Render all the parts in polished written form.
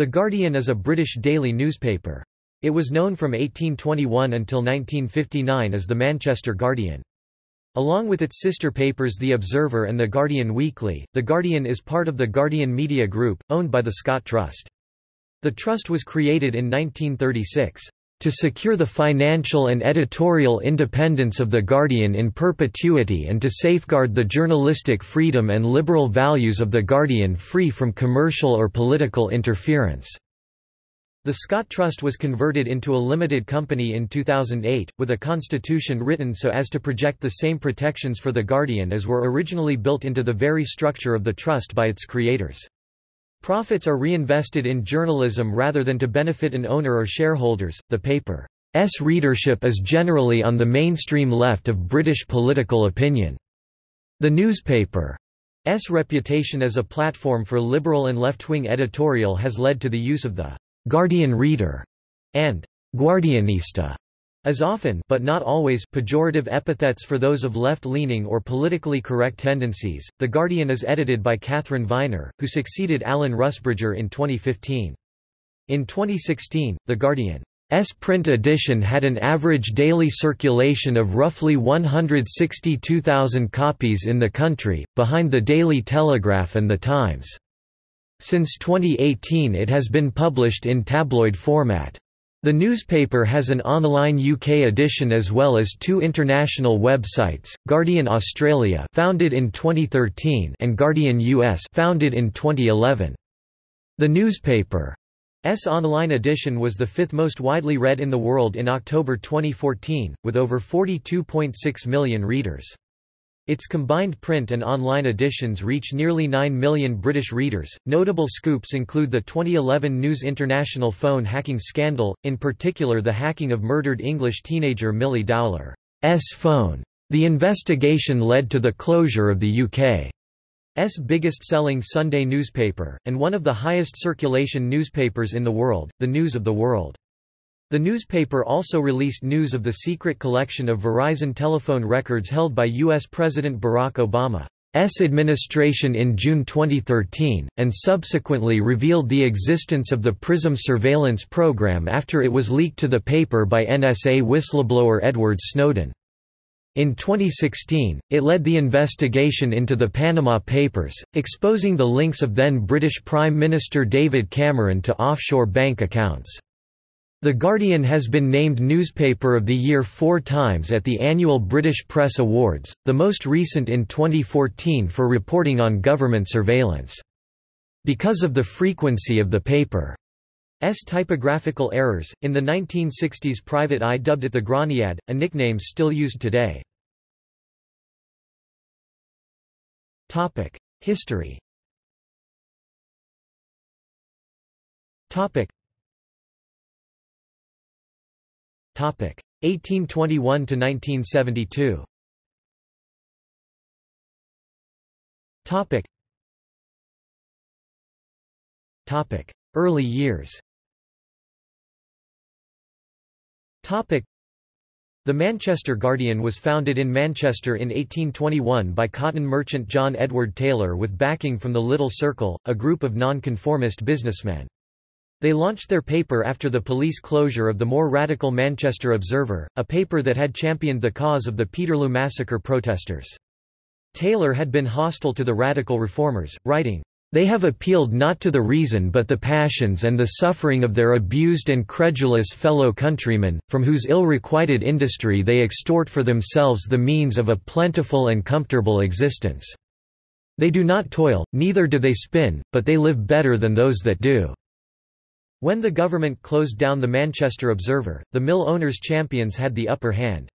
The Guardian is a British daily newspaper. It was known from 1821 until 1959 as the Manchester Guardian. Along with its sister papers The Observer and The Guardian Weekly, The Guardian is part of the Guardian Media Group, owned by the Scott Trust. The trust was created in 1936, "...to secure the financial and editorial independence of The Guardian in perpetuity and to safeguard the journalistic freedom and liberal values of The Guardian free from commercial or political interference." The Scott Trust was converted into a limited company in 2008, with a constitution written so as to project the same protections for The Guardian as were originally built into the very structure of the trust by its creators. Profits are reinvested in journalism rather than to benefit an owner or shareholders. The paper's readership is generally on the mainstream left of British political opinion. The newspaper S reputation as a platform for liberal and left-wing editorial has led to the use of the Guardian Reader and Guardianista as often but not always pejorative epithets for those of left-leaning or politically correct tendencies. The Guardian is edited by Catherine Viner, who succeeded Alan Rusbridger in 2015. In 2016, The Guardian's print edition had an average daily circulation of roughly 162,000 copies in the country, behind The Daily Telegraph and The Times. Since 2018 it has been published in tabloid format. The newspaper has an online UK edition as well as two international websites, Guardian Australia founded in 2013 and Guardian US founded in 2011. The newspaper's online edition was the fifth most widely read in the world in October 2014, with over 42.6 million readers. Its combined print and online editions reach nearly 9 million British readers. Notable scoops include the 2011 News International phone hacking scandal, in particular the hacking of murdered English teenager Millie Dowler's phone. The investigation led to the closure of the UK's biggest-selling Sunday newspaper, and one of the highest-circulation newspapers in the world, The News of the World. The newspaper also released news of the secret collection of Verizon telephone records held by U.S. President Barack Obama's administration in June 2013, and subsequently revealed the existence of the PRISM surveillance program after it was leaked to the paper by NSA whistleblower Edward Snowden. In 2016, it led the investigation into the Panama Papers, exposing the links of then-British Prime Minister David Cameron to offshore bank accounts. The Guardian has been named Newspaper of the Year 4 times at the annual British Press Awards, the most recent in 2014 for reporting on government surveillance. Because of the frequency of the paper's typographical errors, in the 1960s Private Eye dubbed it the Graniad, a nickname still used today. History. Topic 1821 to 1972. Topic. Early years. Topic. The Manchester Guardian was founded in Manchester in 1821 by cotton merchant John Edward Taylor with backing from the Little Circle, a group of nonconformist businessmen. They launched their paper after the police closure of the more radical Manchester Observer, a paper that had championed the cause of the Peterloo Massacre protesters. Taylor had been hostile to the radical reformers, writing, "They have appealed not to the reason but the passions and the suffering of their abused and credulous fellow countrymen, from whose ill-requited industry they extort for themselves the means of a plentiful and comfortable existence. They do not toil, neither do they spin, but they live better than those that do." When the government closed down the Manchester Observer, the mill owners' champions had the upper hand.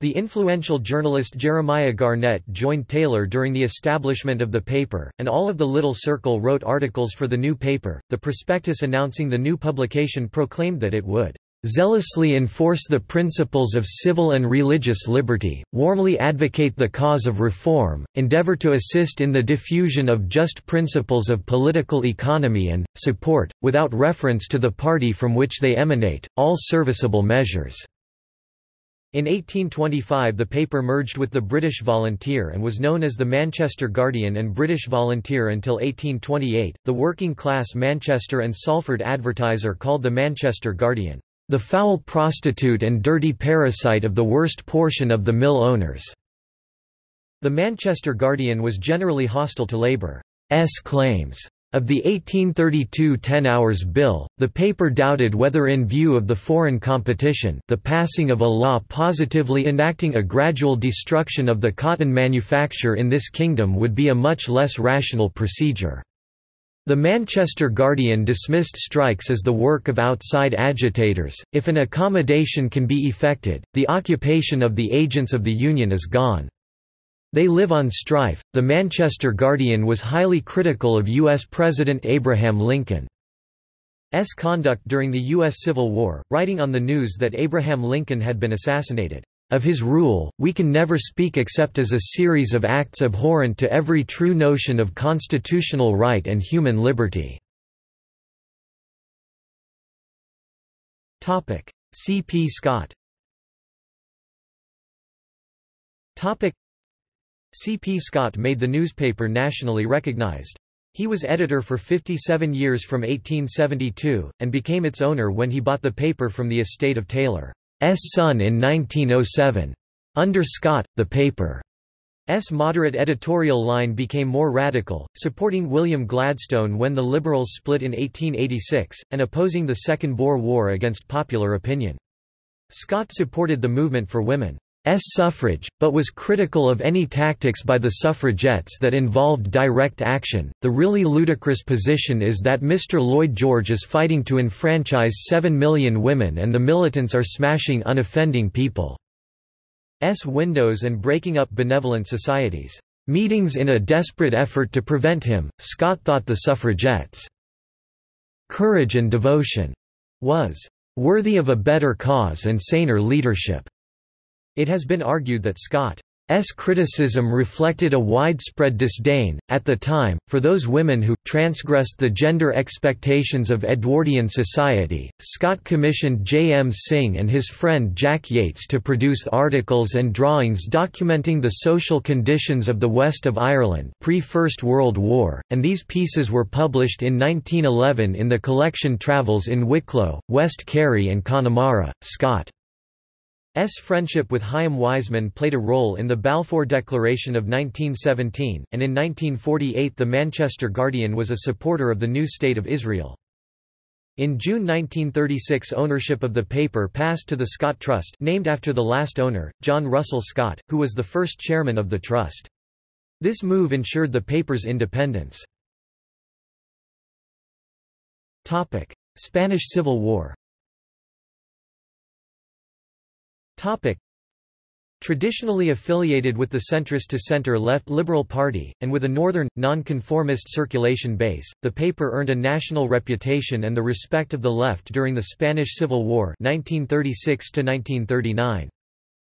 The influential journalist Jeremiah Garnett joined Taylor during the establishment of the paper, and all of the Little Circle wrote articles for the new paper. The prospectus announcing the new publication proclaimed that it would zealously enforce the principles of civil and religious liberty, warmly advocate the cause of reform, endeavor to assist in the diffusion of just principles of political economy and, support, without reference to the party from which they emanate, all serviceable measures. In 1825 the paper merged with the British Volunteer and was known as the Manchester Guardian and British Volunteer until 1828. The working-class Manchester and Salford Advertiser called the Manchester Guardian, "the foul prostitute and dirty parasite of the worst portion of the mill owners." The Manchester Guardian was generally hostile to labour's claims. Of the 1832 10-hours bill, the paper doubted whether in view of the foreign competition the passing of a law positively enacting a gradual destruction of the cotton manufacture in this kingdom would be a much less rational procedure. The Manchester Guardian dismissed strikes as the work of outside agitators. If an accommodation can be effected, the occupation of the agents of the Union is gone. They live on strife. The Manchester Guardian was highly critical of U.S. President Abraham Lincoln's conduct during the U.S. Civil War, writing on the news that Abraham Lincoln had been assassinated. Of his rule, we can never speak except as a series of acts abhorrent to every true notion of constitutional right and human liberty. Topic: C. P. Scott. Topic: C. P. Scott made the newspaper nationally recognized. He was editor for 57 years from 1872, and became its owner when he bought the paper from the estate of Taylor's son in 1907. Under Scott, the paper's moderate editorial line became more radical, supporting William Gladstone when the Liberals split in 1886, and opposing the Second Boer War against popular opinion. Scott supported the movement for women's suffrage, but was critical of any tactics by the suffragettes that involved direct action. The really ludicrous position is that Mr. Lloyd George is fighting to enfranchise 7 million women and the militants are smashing unoffending people's windows and breaking up benevolent societies' meetings in a desperate effort to prevent him. Scott thought the suffragettes' courage and devotion was worthy of a better cause and saner leadership. It has been argued that Scott's criticism reflected a widespread disdain, at the time, for those women who transgressed the gender expectations of Edwardian society. Scott commissioned J.M. Synge and his friend Jack Yeats to produce articles and drawings documenting the social conditions of the West of Ireland pre-First World War, and these pieces were published in 1911 in the collection Travels in Wicklow, West Kerry and Connemara. Scott's friendship with Chaim Weizmann played a role in the Balfour Declaration of 1917, and in 1948 the Manchester Guardian was a supporter of the new State of Israel. In June 1936 ownership of the paper passed to the Scott Trust, named after the last owner, John Russell Scott, who was the first chairman of the trust. This move ensured the paper's independence. Topic: Spanish Civil War. Topic. Traditionally affiliated with the centrist to center-left Liberal Party, and with a northern, non-conformist circulation base, the paper earned a national reputation and the respect of the left during the Spanish Civil War 1936–1939.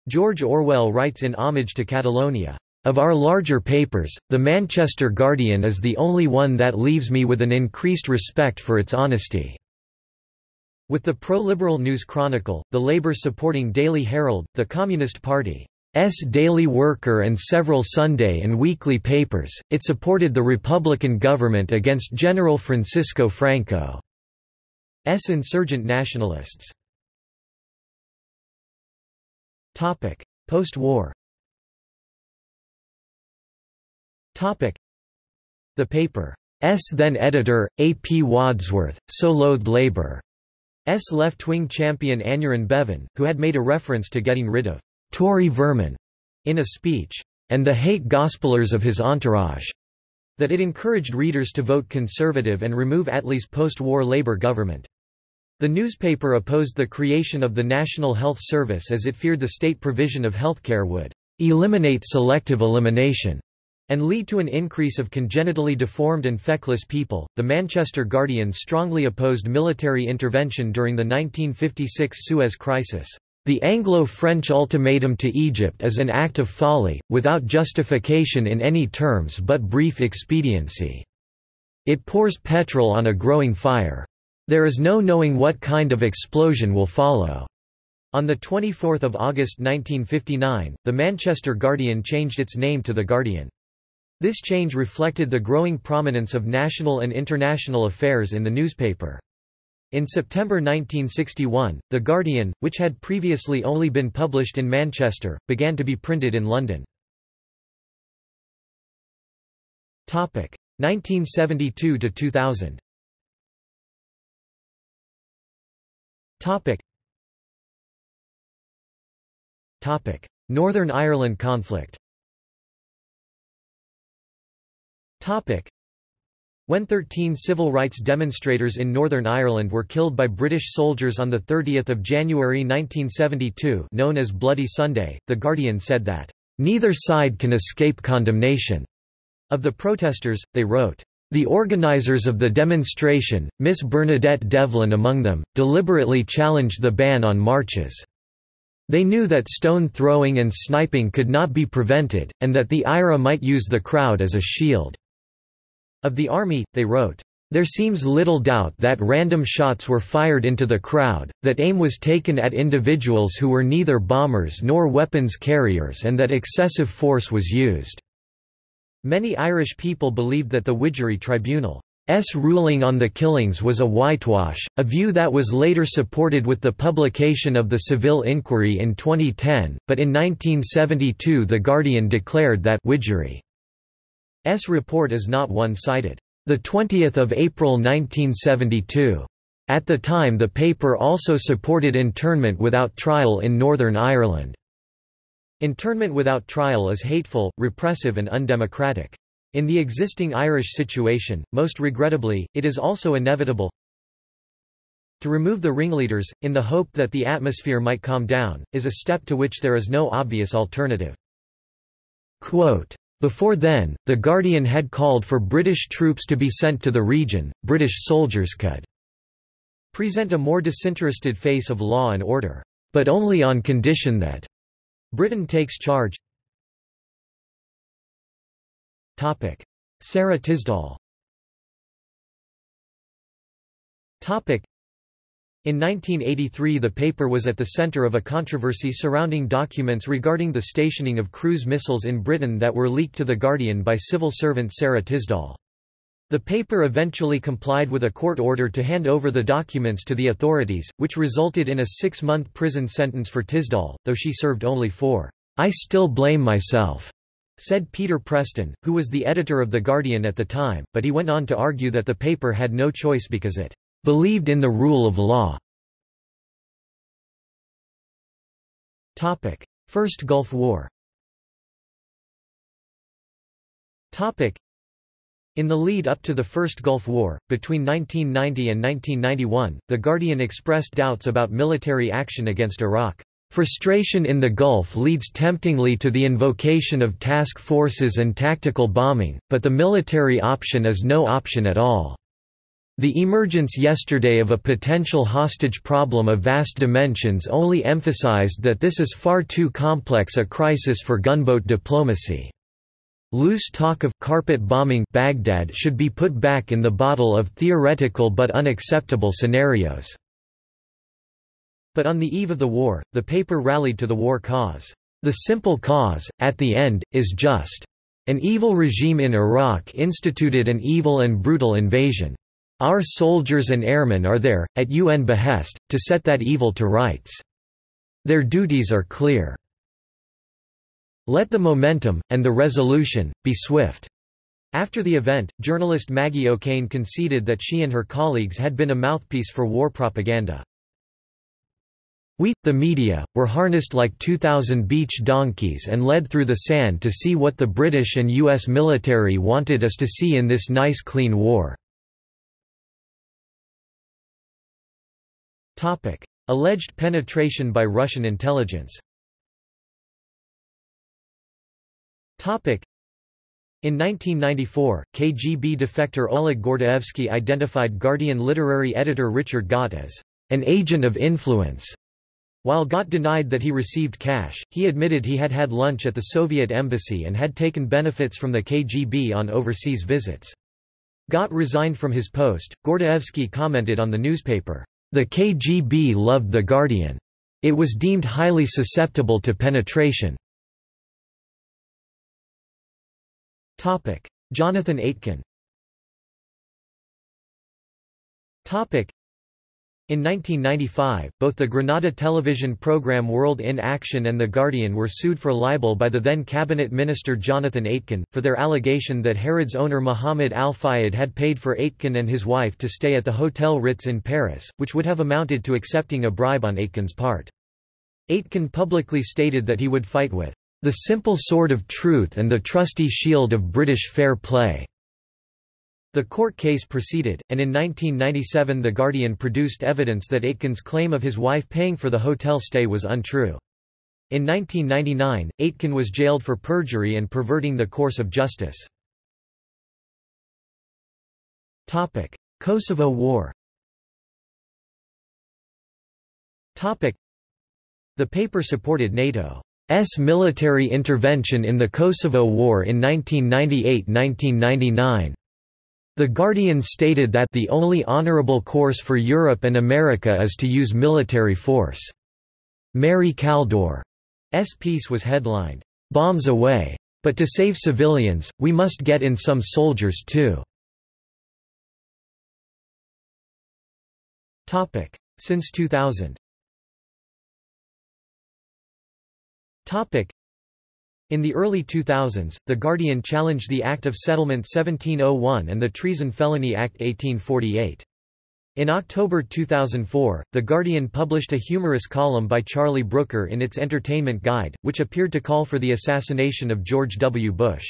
George Orwell writes in Homage to Catalonia, "Of our larger papers, the Manchester Guardian is the only one that leaves me with an increased respect for its honesty." With the pro-liberal News Chronicle, the Labour-supporting Daily Herald, the Communist Party's Daily Worker and several Sunday and weekly papers, it supported the Republican government against General Francisco Franco's insurgent nationalists. Post-war. The paper's then-editor, A. P. Wadsworth, so loathed Labour. S. left-wing champion Anurin Bevan, who had made a reference to getting rid of Tory vermin in a speech, and the hate gospelers of his entourage, that it encouraged readers to vote Conservative and remove Attlee's post-war Labour government. The newspaper opposed the creation of the National Health Service as it feared the state provision of healthcare would eliminate selective elimination and lead to an increase of congenitally deformed and feckless people. The Manchester Guardian strongly opposed military intervention during the 1956 Suez Crisis. The Anglo-French ultimatum to Egypt is an act of folly, without justification in any terms but brief expediency. It pours petrol on a growing fire. There is no knowing what kind of explosion will follow. On 24 August 1959, the Manchester Guardian changed its name to The Guardian. This change reflected the growing prominence of national and international affairs in the newspaper. In September 1961, The Guardian, which had previously only been published in Manchester, began to be printed in London. 1972–2000. Northern Ireland conflict. When 13 civil rights demonstrators in Northern Ireland were killed by British soldiers on 30 January 1972, known as Bloody Sunday, The Guardian said that, "Neither side can escape condemnation." Of the protesters, they wrote, "The organisers of the demonstration, Miss Bernadette Devlin among them, deliberately challenged the ban on marches. They knew that stone throwing and sniping could not be prevented, and that the IRA might use the crowd as a shield." Of the army, they wrote, "There seems little doubt that random shots were fired into the crowd, that aim was taken at individuals who were neither bombers nor weapons carriers, and that excessive force was used." Many Irish people believed that the Widgery Tribunal's ruling on the killings was a whitewash, a view that was later supported with the publication of the Seville Inquiry in 2010, but in 1972 The Guardian declared that Widgery S. report is not one-sided. 20 April 1972. At the time the paper also supported internment without trial in Northern Ireland. Internment without trial is hateful, repressive and undemocratic. In the existing Irish situation, most regrettably, it is also inevitable to remove the ringleaders, in the hope that the atmosphere might calm down, is a step to which there is no obvious alternative. Quote, "Before then, The Guardian had called for British troops to be sent to the region. British soldiers could present a more disinterested face of law and order, but only on condition that Britain takes charge." Topic: Sarah Tisdall. Topic: In 1983 the paper was at the center of a controversy surrounding documents regarding the stationing of cruise missiles in Britain that were leaked to The Guardian by civil servant Sarah Tisdall. The paper eventually complied with a court order to hand over the documents to the authorities, which resulted in a 6-month prison sentence for Tisdall, though she served only 4. "I still blame myself," said Peter Preston, who was the editor of The Guardian at the time, but he went on to argue that the paper had no choice because it believed in the rule of law. First Gulf War. In the lead up to the First Gulf War, between 1990 and 1991, The Guardian expressed doubts about military action against Iraq. "Frustration in the Gulf leads temptingly to the invocation of task forces and tactical bombing, but the military option is no option at all. The emergence yesterday of a potential hostage problem of vast dimensions only emphasized that this is far too complex a crisis for gunboat diplomacy. Loose talk of carpet bombing Baghdad should be put back in the bottle of theoretical but unacceptable scenarios." But on the eve of the war, the paper rallied to the war cause. "The simple cause, at the end, is just. An evil regime in Iraq instituted an evil and brutal invasion. Our soldiers and airmen are there, at UN behest, to set that evil to rights. Their duties are clear. Let the momentum, and the resolution, be swift." After the event, journalist Maggie O'Kane conceded that she and her colleagues had been a mouthpiece for war propaganda. "We, the media, were harnessed like 2,000 beach donkeys and led through the sand to see what the British and US military wanted us to see in this nice clean war." Alleged penetration by Russian intelligence. In 1994, KGB defector Oleg Gordievsky identified Guardian literary editor Richard Gott as an agent of influence. While Gott denied that he received cash, he admitted he had had lunch at the Soviet embassy and had taken benefits from the KGB on overseas visits. Gott resigned from his post. Gordievsky commented on the newspaper, "The KGB loved The Guardian. It was deemed highly susceptible to penetration. Jonathan Aitken. In 1995, both the Granada television program World in Action and The Guardian were sued for libel by the then cabinet minister Jonathan Aitken, for their allegation that Harrods owner Mohammed Al-Fayed had paid for Aitken and his wife to stay at the Hotel Ritz in Paris, which would have amounted to accepting a bribe on Aitken's part. Aitken publicly stated that he would fight with the simple sword of truth and the trusty shield of British fair play. The court case proceeded, and in 1997 The Guardian produced evidence that Aitken's claim of his wife paying for the hotel stay was untrue. In 1999, Aitken was jailed for perjury and perverting the course of justice. Kosovo War. The paper supported NATO's military intervention in the Kosovo War in 1998–1999. The Guardian stated that the only honorable course for Europe and America is to use military force. Mary Kaldor's piece was headlined, "Bombs Away. But to save civilians, we must get in some soldiers too." Since 2000. In the early 2000s, The Guardian challenged the Act of Settlement 1701 and the Treason Felony Act 1848. In October 2004, The Guardian published a humorous column by Charlie Brooker in its Entertainment Guide, which appeared to call for the assassination of George W. Bush.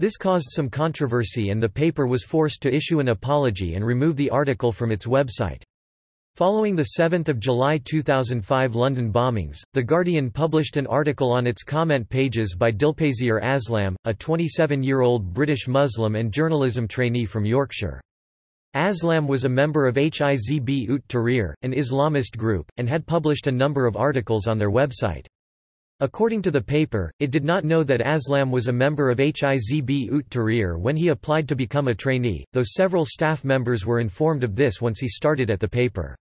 This caused some controversy and the paper was forced to issue an apology and remove the article from its website. Following the 7th of July 2005 London bombings, The Guardian published an article on its comment pages by Dilpazier Aslam, a 27-year-old British Muslim and journalism trainee from Yorkshire. Aslam was a member of Hizb ut-Tahrir, an Islamist group, and had published a number of articles on their website. According to the paper, it did not know that Aslam was a member of Hizb ut-Tahrir when he applied to become a trainee, though several staff members were informed of this once he started at the paper.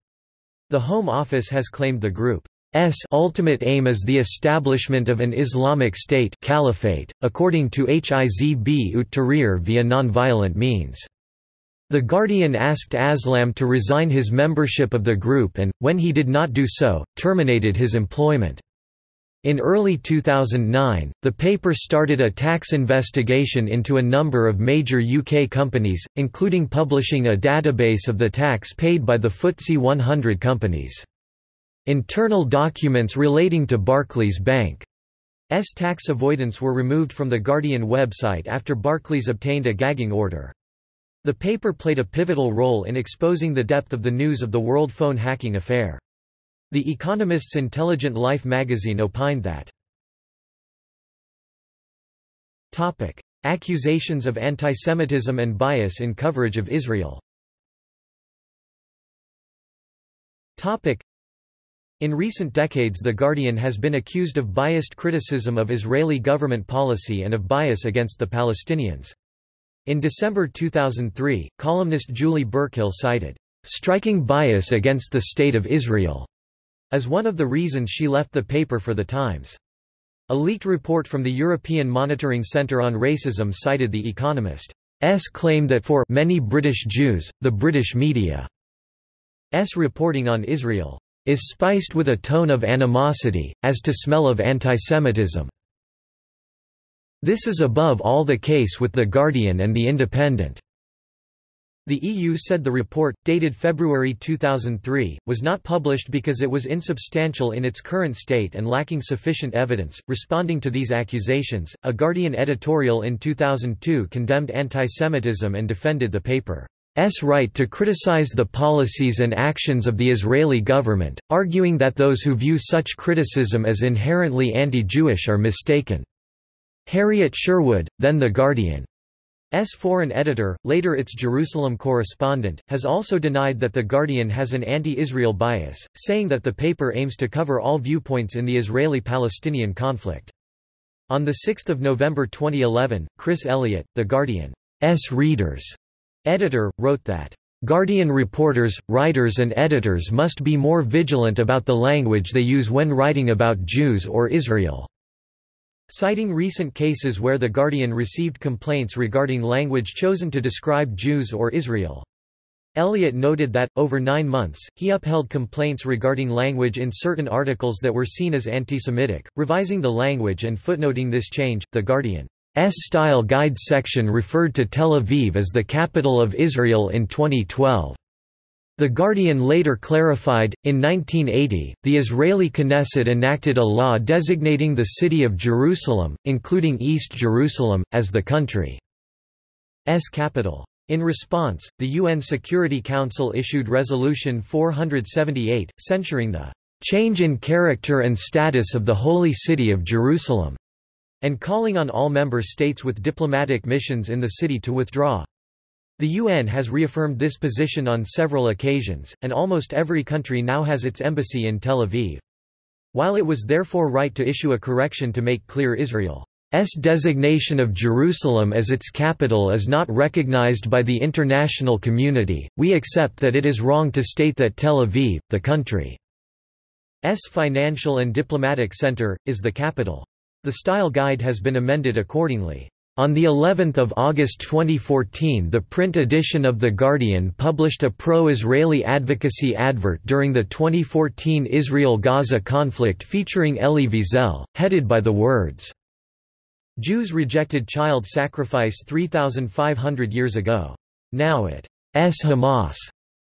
The Home Office has claimed the group's ultimate aim is the establishment of an Islamic state caliphate, according to Hizb ut-Tahrir via non-violent means. The Guardian asked Aslam to resign his membership of the group and, when he did not do so, terminated his employment. In early 2009, the paper started a tax investigation into a number of major UK companies, including publishing a database of the tax paid by the FTSE 100 companies. Internal documents relating to Barclays Bank's tax avoidance were removed from the Guardian website after Barclays obtained a gagging order. The paper played a pivotal role in exposing the depth of the news of the World Phone hacking affair. The Economist's Intelligent Life magazine opined that accusations of anti-Semitism and bias in coverage of Israel. In recent decades The Guardian has been accused of biased criticism of Israeli government policy and of bias against the Palestinians. In December 2003, columnist Julie Burkhill cited, "...striking bias against the State of Israel." as one of the reasons she left the paper for the Times. A leaked report from the European Monitoring Centre on Racism cited The Economist's claim that for many British Jews, the British media's reporting on Israel is spiced with a tone of animosity, as to smell of antisemitism. This is above all the case with The Guardian and The Independent. The EU said the report, dated February 2003, was not published because it was insubstantial in its current state and lacking sufficient evidence. Responding to these accusations, a Guardian editorial in 2002 condemned antisemitism and defended the paper's right to criticize the policies and actions of the Israeli government, arguing that those who view such criticism as inherently anti-Jewish are mistaken. Harriet Sherwood, then The Guardian. S. foreign editor, later its Jerusalem correspondent, has also denied that The Guardian has an anti-Israel bias, saying that the paper aims to cover all viewpoints in the Israeli-Palestinian conflict. On 6 November 2011, Chris Elliott, The Guardian's readers' editor, wrote that, Guardian reporters, writers and editors must be more vigilant about the language they use when writing about Jews or Israel." Citing recent cases where The Guardian received complaints regarding language chosen to describe Jews or Israel. Elliott noted that, over 9 months, he upheld complaints regarding language in certain articles that were seen as anti-Semitic, revising the language and footnoting this change. The Guardian's style guide section referred to Tel Aviv as the capital of Israel in 2012. The Guardian later clarified, in 1980, the Israeli Knesset enacted a law designating the city of Jerusalem, including East Jerusalem, as the country's capital. In response, the UN Security Council issued Resolution 478, censuring the "change in character and status of the Holy City of Jerusalem," and calling on all member states with diplomatic missions in the city to withdraw. The UN has reaffirmed this position on several occasions, and almost every country now has its embassy in Tel Aviv. While it was therefore right to issue a correction to make clear Israel, S designation of Jerusalem as its capital is not recognized by the international community, we accept that it is wrong to state that Tel Aviv, the country's financial and diplomatic center, is the capital. The style guide has been amended accordingly. On the 11th of August 2014, the print edition of The Guardian published a pro-Israeli advocacy advert during the 2014 Israel-Gaza conflict featuring Elie Wiesel, headed by the words "Jews rejected child sacrifice 3,500 years ago. Now it's Hamas'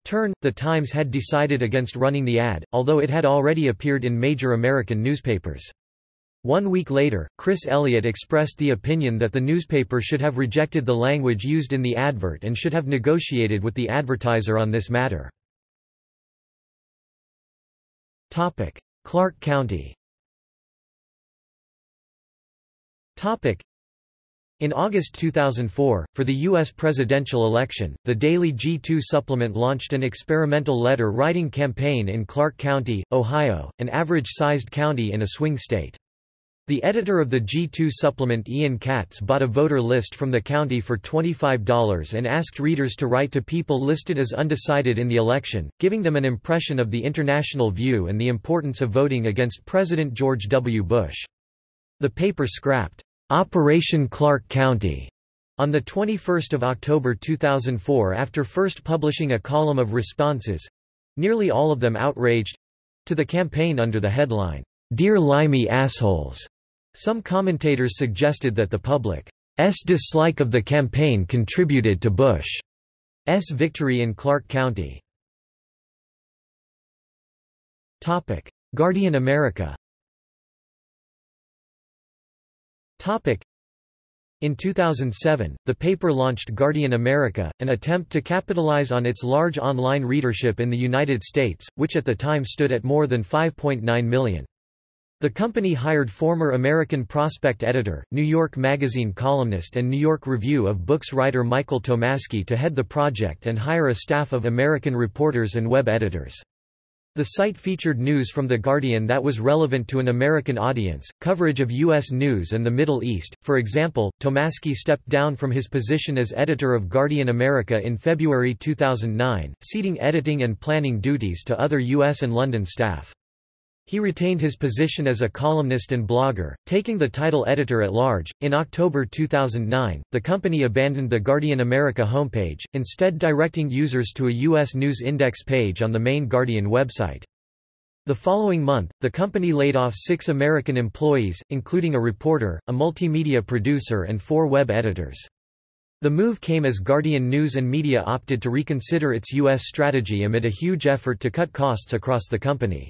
turn." The Times had decided against running the ad, although it had already appeared in major American newspapers. 1 week later, Chris Elliott expressed the opinion that the newspaper should have rejected the language used in the advert and should have negotiated with the advertiser on this matter. Clark County. In August 2004, for the U.S. presidential election, the Daily G2 supplement launched an experimental letter-writing campaign in Clark County, Ohio, an average-sized county in a swing state. The editor of the G2 supplement, Ian Katz, bought a voter list from the county for $25 and asked readers to write to people listed as undecided in the election, giving them an impression of the international view and the importance of voting against President George W. Bush. The paper scrapped Operation Clark County on 21 October 2004 after first publishing a column of responses—nearly all of them outraged—to the campaign under the headline, "Dear Limey Assholes." Some commentators suggested that the public's dislike of the campaign contributed to Bush's victory in Clark County. Guardian America. In 2007, the paper launched Guardian America, an attempt to capitalize on its large online readership in the United States, which at the time stood at more than 5.9 million. The company hired former American Prospect editor, New York Magazine columnist and New York Review of Books writer Michael Tomasky to head the project and hire a staff of American reporters and web editors. The site featured news from The Guardian that was relevant to an American audience, coverage of U.S. news and the Middle East. For example, Tomasky stepped down from his position as editor of Guardian America in February 2009, ceding editing and planning duties to other U.S. and London staff. He retained his position as a columnist and blogger, taking the title editor-at-large. In October 2009, the company abandoned the Guardian America homepage, instead directing users to a U.S. News Index page on the main Guardian website. The following month, the company laid off 6 American employees, including a reporter, a multimedia producer and 4 web editors. The move came as Guardian News and Media opted to reconsider its U.S. strategy amid a huge effort to cut costs across the company.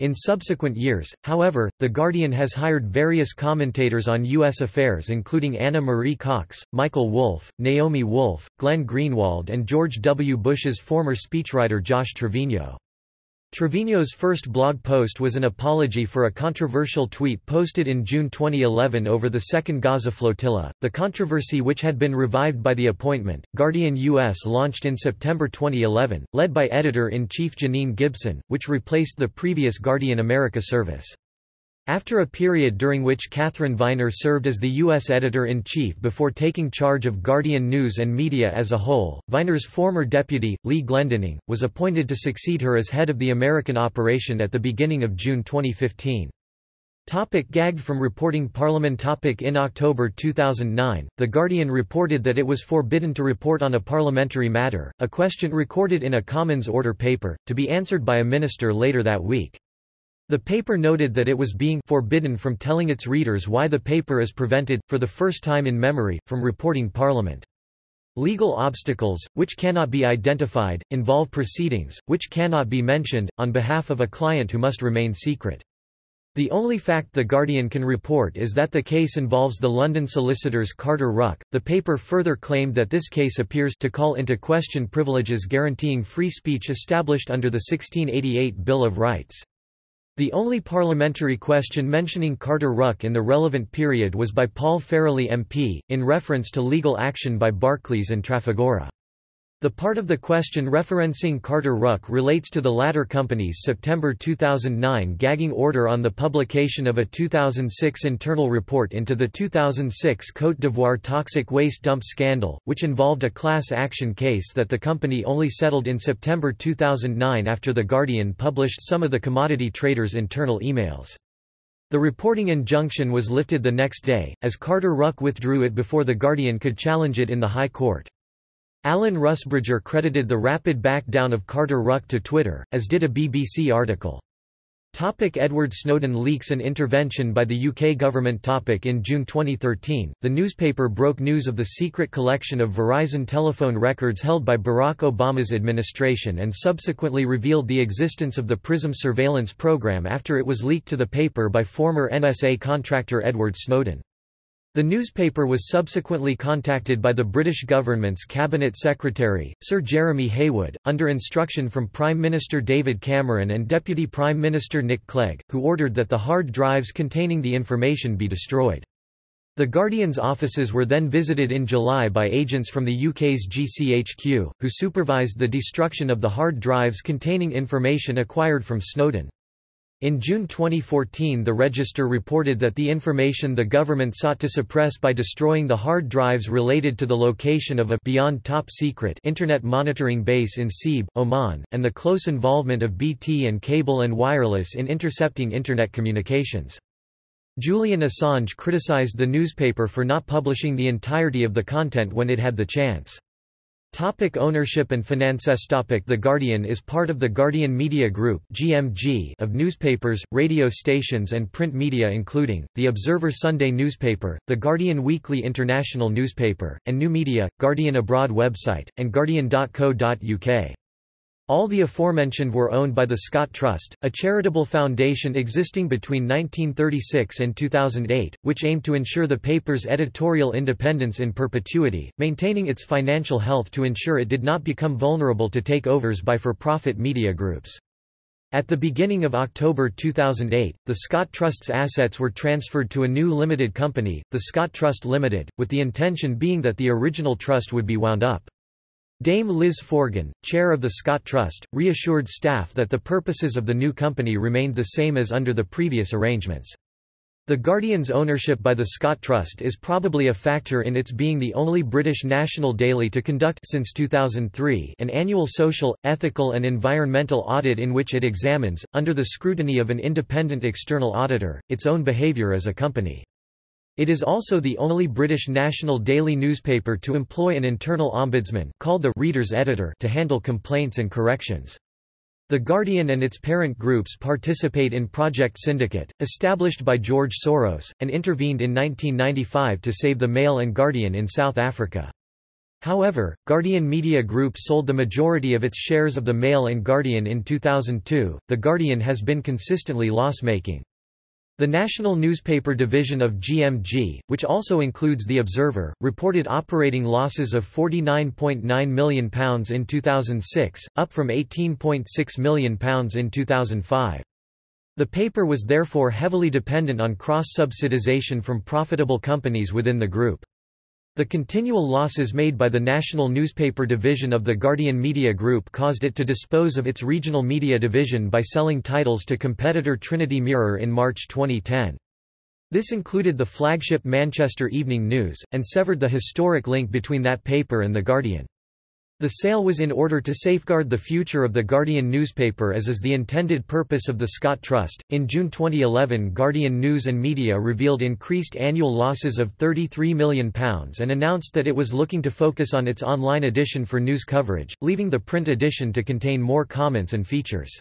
In subsequent years, however, The Guardian has hired various commentators on U.S. affairs including Anna Marie Cox, Michael Wolff, Naomi Wolf, Glenn Greenwald and George W. Bush's former speechwriter Josh Trevino. Trevino's first blog post was an apology for a controversial tweet posted in June 2011 over the second Gaza flotilla, the controversy which had been revived by the appointment. Guardian US launched in September 2011, led by editor-in-chief Janine Gibson, which replaced the previous Guardian America service. After a period during which Catherine Viner served as the U.S. editor-in-chief before taking charge of Guardian News and media as a whole, Viner's former deputy, Lee Glendening, was appointed to succeed her as head of the American operation at the beginning of June 2015. Topic gagged from reporting Parliament. Topic in October 2009, The Guardian reported that it was forbidden to report on a parliamentary matter, a question recorded in a Commons Order paper, to be answered by a minister later that week. The paper noted that it was being forbidden from telling its readers why the paper is prevented, for the first time in memory, from reporting Parliament. Legal obstacles, which cannot be identified, involve proceedings, which cannot be mentioned, on behalf of a client who must remain secret. The only fact The Guardian can report is that the case involves the London solicitors Carter Ruck. The paper further claimed that this case appears to call into question privileges guaranteeing free speech established under the 1688 Bill of Rights. The only parliamentary question mentioning Carter Ruck in the relevant period was by Paul Farrelly MP, in reference to legal action by Barclays and Trafigura. The part of the question referencing Carter Ruck relates to the latter company's September 2009 gagging order on the publication of a 2006 internal report into the 2006 Côte d'Ivoire toxic waste dump scandal, which involved a class action case that the company only settled in September 2009 after The Guardian published some of the commodity traders' internal emails. The reporting injunction was lifted the next day, as Carter Ruck withdrew it before The Guardian could challenge it in the High Court. Alan Rusbridger credited the rapid backdown of Carter Ruck to Twitter, as did a BBC article. Edward Snowden leaks and intervention by the UK government. In June 2013, the newspaper broke news of the secret collection of Verizon telephone records held by Barack Obama's administration and subsequently revealed the existence of the PRISM surveillance program after it was leaked to the paper by former NSA contractor Edward Snowden. The newspaper was subsequently contacted by the British government's Cabinet Secretary, Sir Jeremy Haywood, under instruction from Prime Minister David Cameron and Deputy Prime Minister Nick Clegg, who ordered that the hard drives containing the information be destroyed. The Guardian's offices were then visited in July by agents from the UK's GCHQ, who supervised the destruction of the hard drives containing information acquired from Snowden. In June 2014, the Register reported that the information the government sought to suppress by destroying the hard drives related to the location of a beyond top secret internet monitoring base in Sebe, Oman, and the close involvement of BT and Cable and Wireless in intercepting internet communications. Julian Assange criticized the newspaper for not publishing the entirety of the content when it had the chance. Topic ownership and finances. Topic The Guardian is part of the Guardian Media Group (GMG) of newspapers, radio stations and print media including, The Observer Sunday newspaper, The Guardian Weekly international newspaper, and New Media, Guardian Abroad website, and guardian.co.uk. All the aforementioned were owned by the Scott Trust, a charitable foundation existing between 1936 and 2008, which aimed to ensure the paper's editorial independence in perpetuity, maintaining its financial health to ensure it did not become vulnerable to takeovers by for-profit media groups. At the beginning of October 2008, the Scott Trust's assets were transferred to a new limited company, the Scott Trust Limited, with the intention being that the original trust would be wound up. Dame Liz Forgan, chair of the Scott Trust, reassured staff that the purposes of the new company remained the same as under the previous arrangements. The Guardian's ownership by the Scott Trust is probably a factor in its being the only British national daily to conduct since 2003 an annual social, ethical and environmental audit in which it examines, under the scrutiny of an independent external auditor, its own behaviour as a company. It is also the only British national daily newspaper to employ an internal ombudsman called the Reader's Editor to handle complaints and corrections. The Guardian and its parent groups participate in Project Syndicate, established by George Soros, and intervened in 1995 to save the Mail and Guardian in South Africa. However, Guardian Media Group sold the majority of its shares of the Mail and Guardian in 2002. The Guardian has been consistently loss-making. The national newspaper division of GMG, which also includes The Observer, reported operating losses of £49.9 million in 2006, up from £18.6 million in 2005. The paper was therefore heavily dependent on cross-subsidization from profitable companies within the group. The continual losses made by the national newspaper division of the Guardian Media Group caused it to dispose of its regional media division by selling titles to competitor Trinity Mirror in March 2010. This included the flagship Manchester Evening News, and severed the historic link between that paper and The Guardian. The sale was in order to safeguard the future of the Guardian newspaper, as is the intended purpose of the Scott Trust. In June 2011, Guardian News and Media revealed increased annual losses of £33 million and announced that it was looking to focus on its online edition for news coverage, leaving the print edition to contain more comments and features.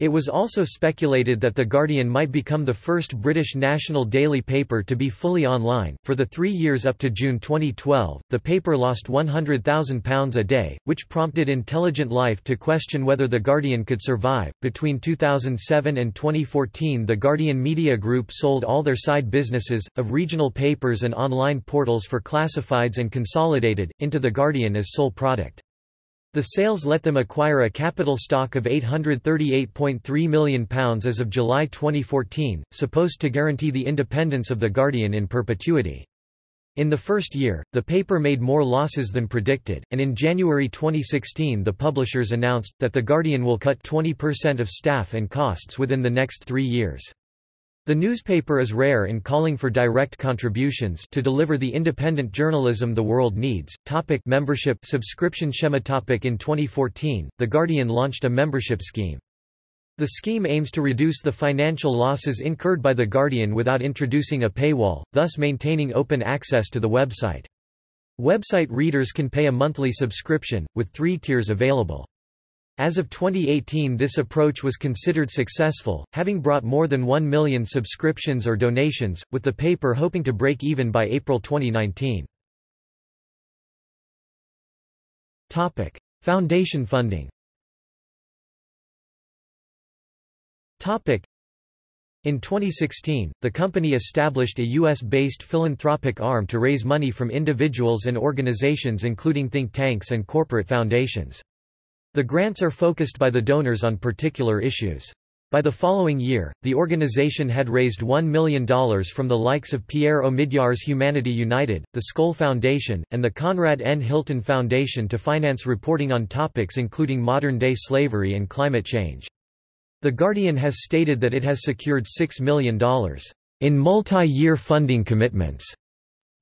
It was also speculated that The Guardian might become the first British national daily paper to be fully online. For the 3 years up to June 2012, the paper lost £100,000 a day, which prompted Intelligent Life to question whether The Guardian could survive. Between 2007 and 2014, the Guardian Media Group sold all their side businesses, of regional papers and online portals for classifieds, and consolidated into The Guardian as sole product. The sales let them acquire a capital stock of £838.3 million as of July 2014, supposed to guarantee the independence of The Guardian in perpetuity. In the first year, the paper made more losses than predicted, and in January 2016 the publishers announced that The Guardian will cut 20% of staff and costs within the next 3 years. The newspaper is rare in calling for direct contributions to deliver the independent journalism the world needs. Topic: membership subscription schema. Topic: in 2014, The Guardian launched a membership scheme. The scheme aims to reduce the financial losses incurred by The Guardian without introducing a paywall, thus maintaining open access to the website. Website readers can pay a monthly subscription, with 3 tiers available. As of 2018, this approach was considered successful, having brought more than 1 million subscriptions or donations, with the paper hoping to break even by April 2019. Topic: foundation funding. Topic: in 2016, the company established a US-based philanthropic arm to raise money from individuals and organizations, including think tanks and corporate foundations. The grants are focused by the donors on particular issues. By the following year, the organization had raised $1 million from the likes of Pierre Omidyar's Humanity United, the Skoll Foundation, and the Conrad N. Hilton Foundation to finance reporting on topics including modern-day slavery and climate change. The Guardian has stated that it has secured $6 million in multi-year funding commitments.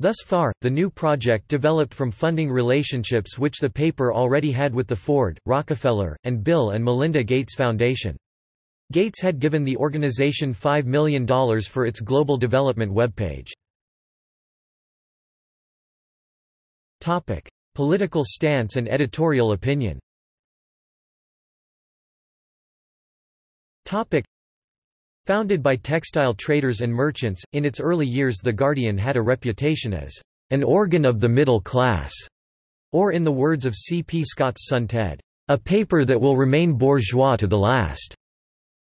Thus far, the new project developed from funding relationships which the paper already had with the Ford, Rockefeller, and Bill and Melinda Gates Foundation. Gates had given the organization $5 million for its global development webpage. Topic: political stance and editorial opinion. Topic: founded by textile traders and merchants, in its early years The Guardian had a reputation as an organ of the middle class, or in the words of C. P. Scott's son Ted, a paper that will remain bourgeois to the last.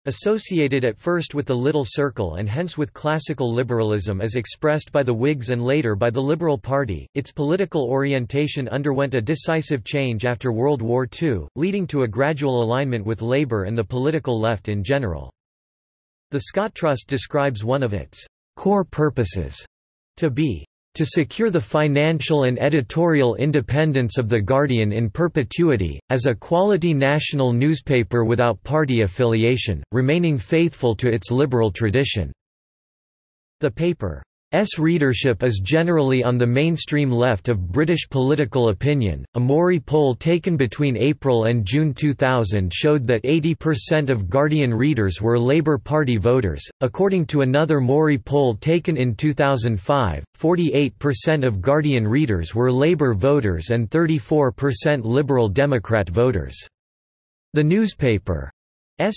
Associated at first with the Little Circle and hence with classical liberalism as expressed by the Whigs and later by the Liberal Party, its political orientation underwent a decisive change after World War II, leading to a gradual alignment with labor and the political left in general. The Scott Trust describes one of its core purposes to be to secure the financial and editorial independence of The Guardian in perpetuity, as a quality national newspaper without party affiliation, remaining faithful to its liberal tradition. The paper's readership is generally on the mainstream left of British political opinion. A Morey poll taken between April and June 2000 showed that 80% of Guardian readers were Labour Party voters. According to another Morey poll taken in 2005, 48% of Guardian readers were Labour voters and 34% Liberal Democrat voters. The newspaper's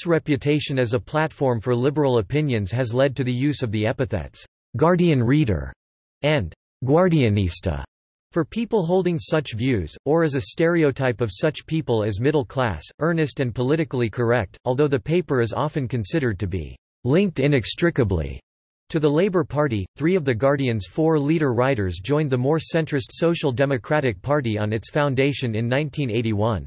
reputation as a platform for liberal opinions has led to the use of the epithets Guardian reader and Guardianista for people holding such views, or as a stereotype of such people as middle class, earnest and politically correct, although the paper is often considered to be linked inextricably to the Labour Party. 3 of The Guardian's 4 leader writers joined the more centrist Social Democratic Party on its foundation in 1981.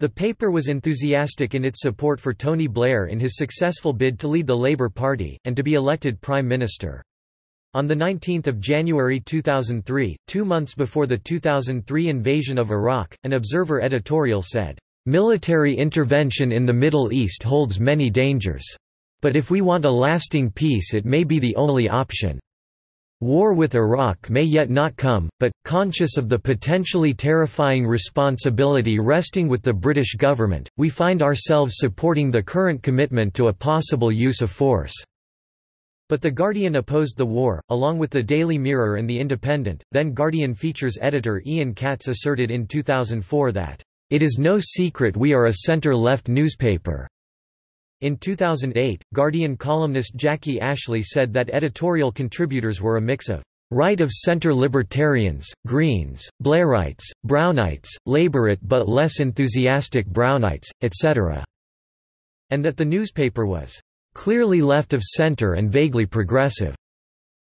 The paper was enthusiastic in its support for Tony Blair in his successful bid to lead the Labour Party, and to be elected Prime Minister. On 19 January 2003, 2 months before the 2003 invasion of Iraq, an Observer editorial said, "Military intervention in the Middle East holds many dangers. But if we want a lasting peace, it may be the only option. War with Iraq may yet not come, but, conscious of the potentially terrifying responsibility resting with the British government, we find ourselves supporting the current commitment to a possible use of force." But The Guardian opposed the war, along with The Daily Mirror and The Independent. Then Guardian features editor Ian Katz asserted in 2004 that, "It is no secret we are a centre-left newspaper." In 2008, Guardian columnist Jackie Ashley said that editorial contributors were a mix of right-of-center libertarians, Greens, Blairites, Brownites, Labourite but less enthusiastic Brownites, etc., and that the newspaper was clearly left of center and vaguely progressive.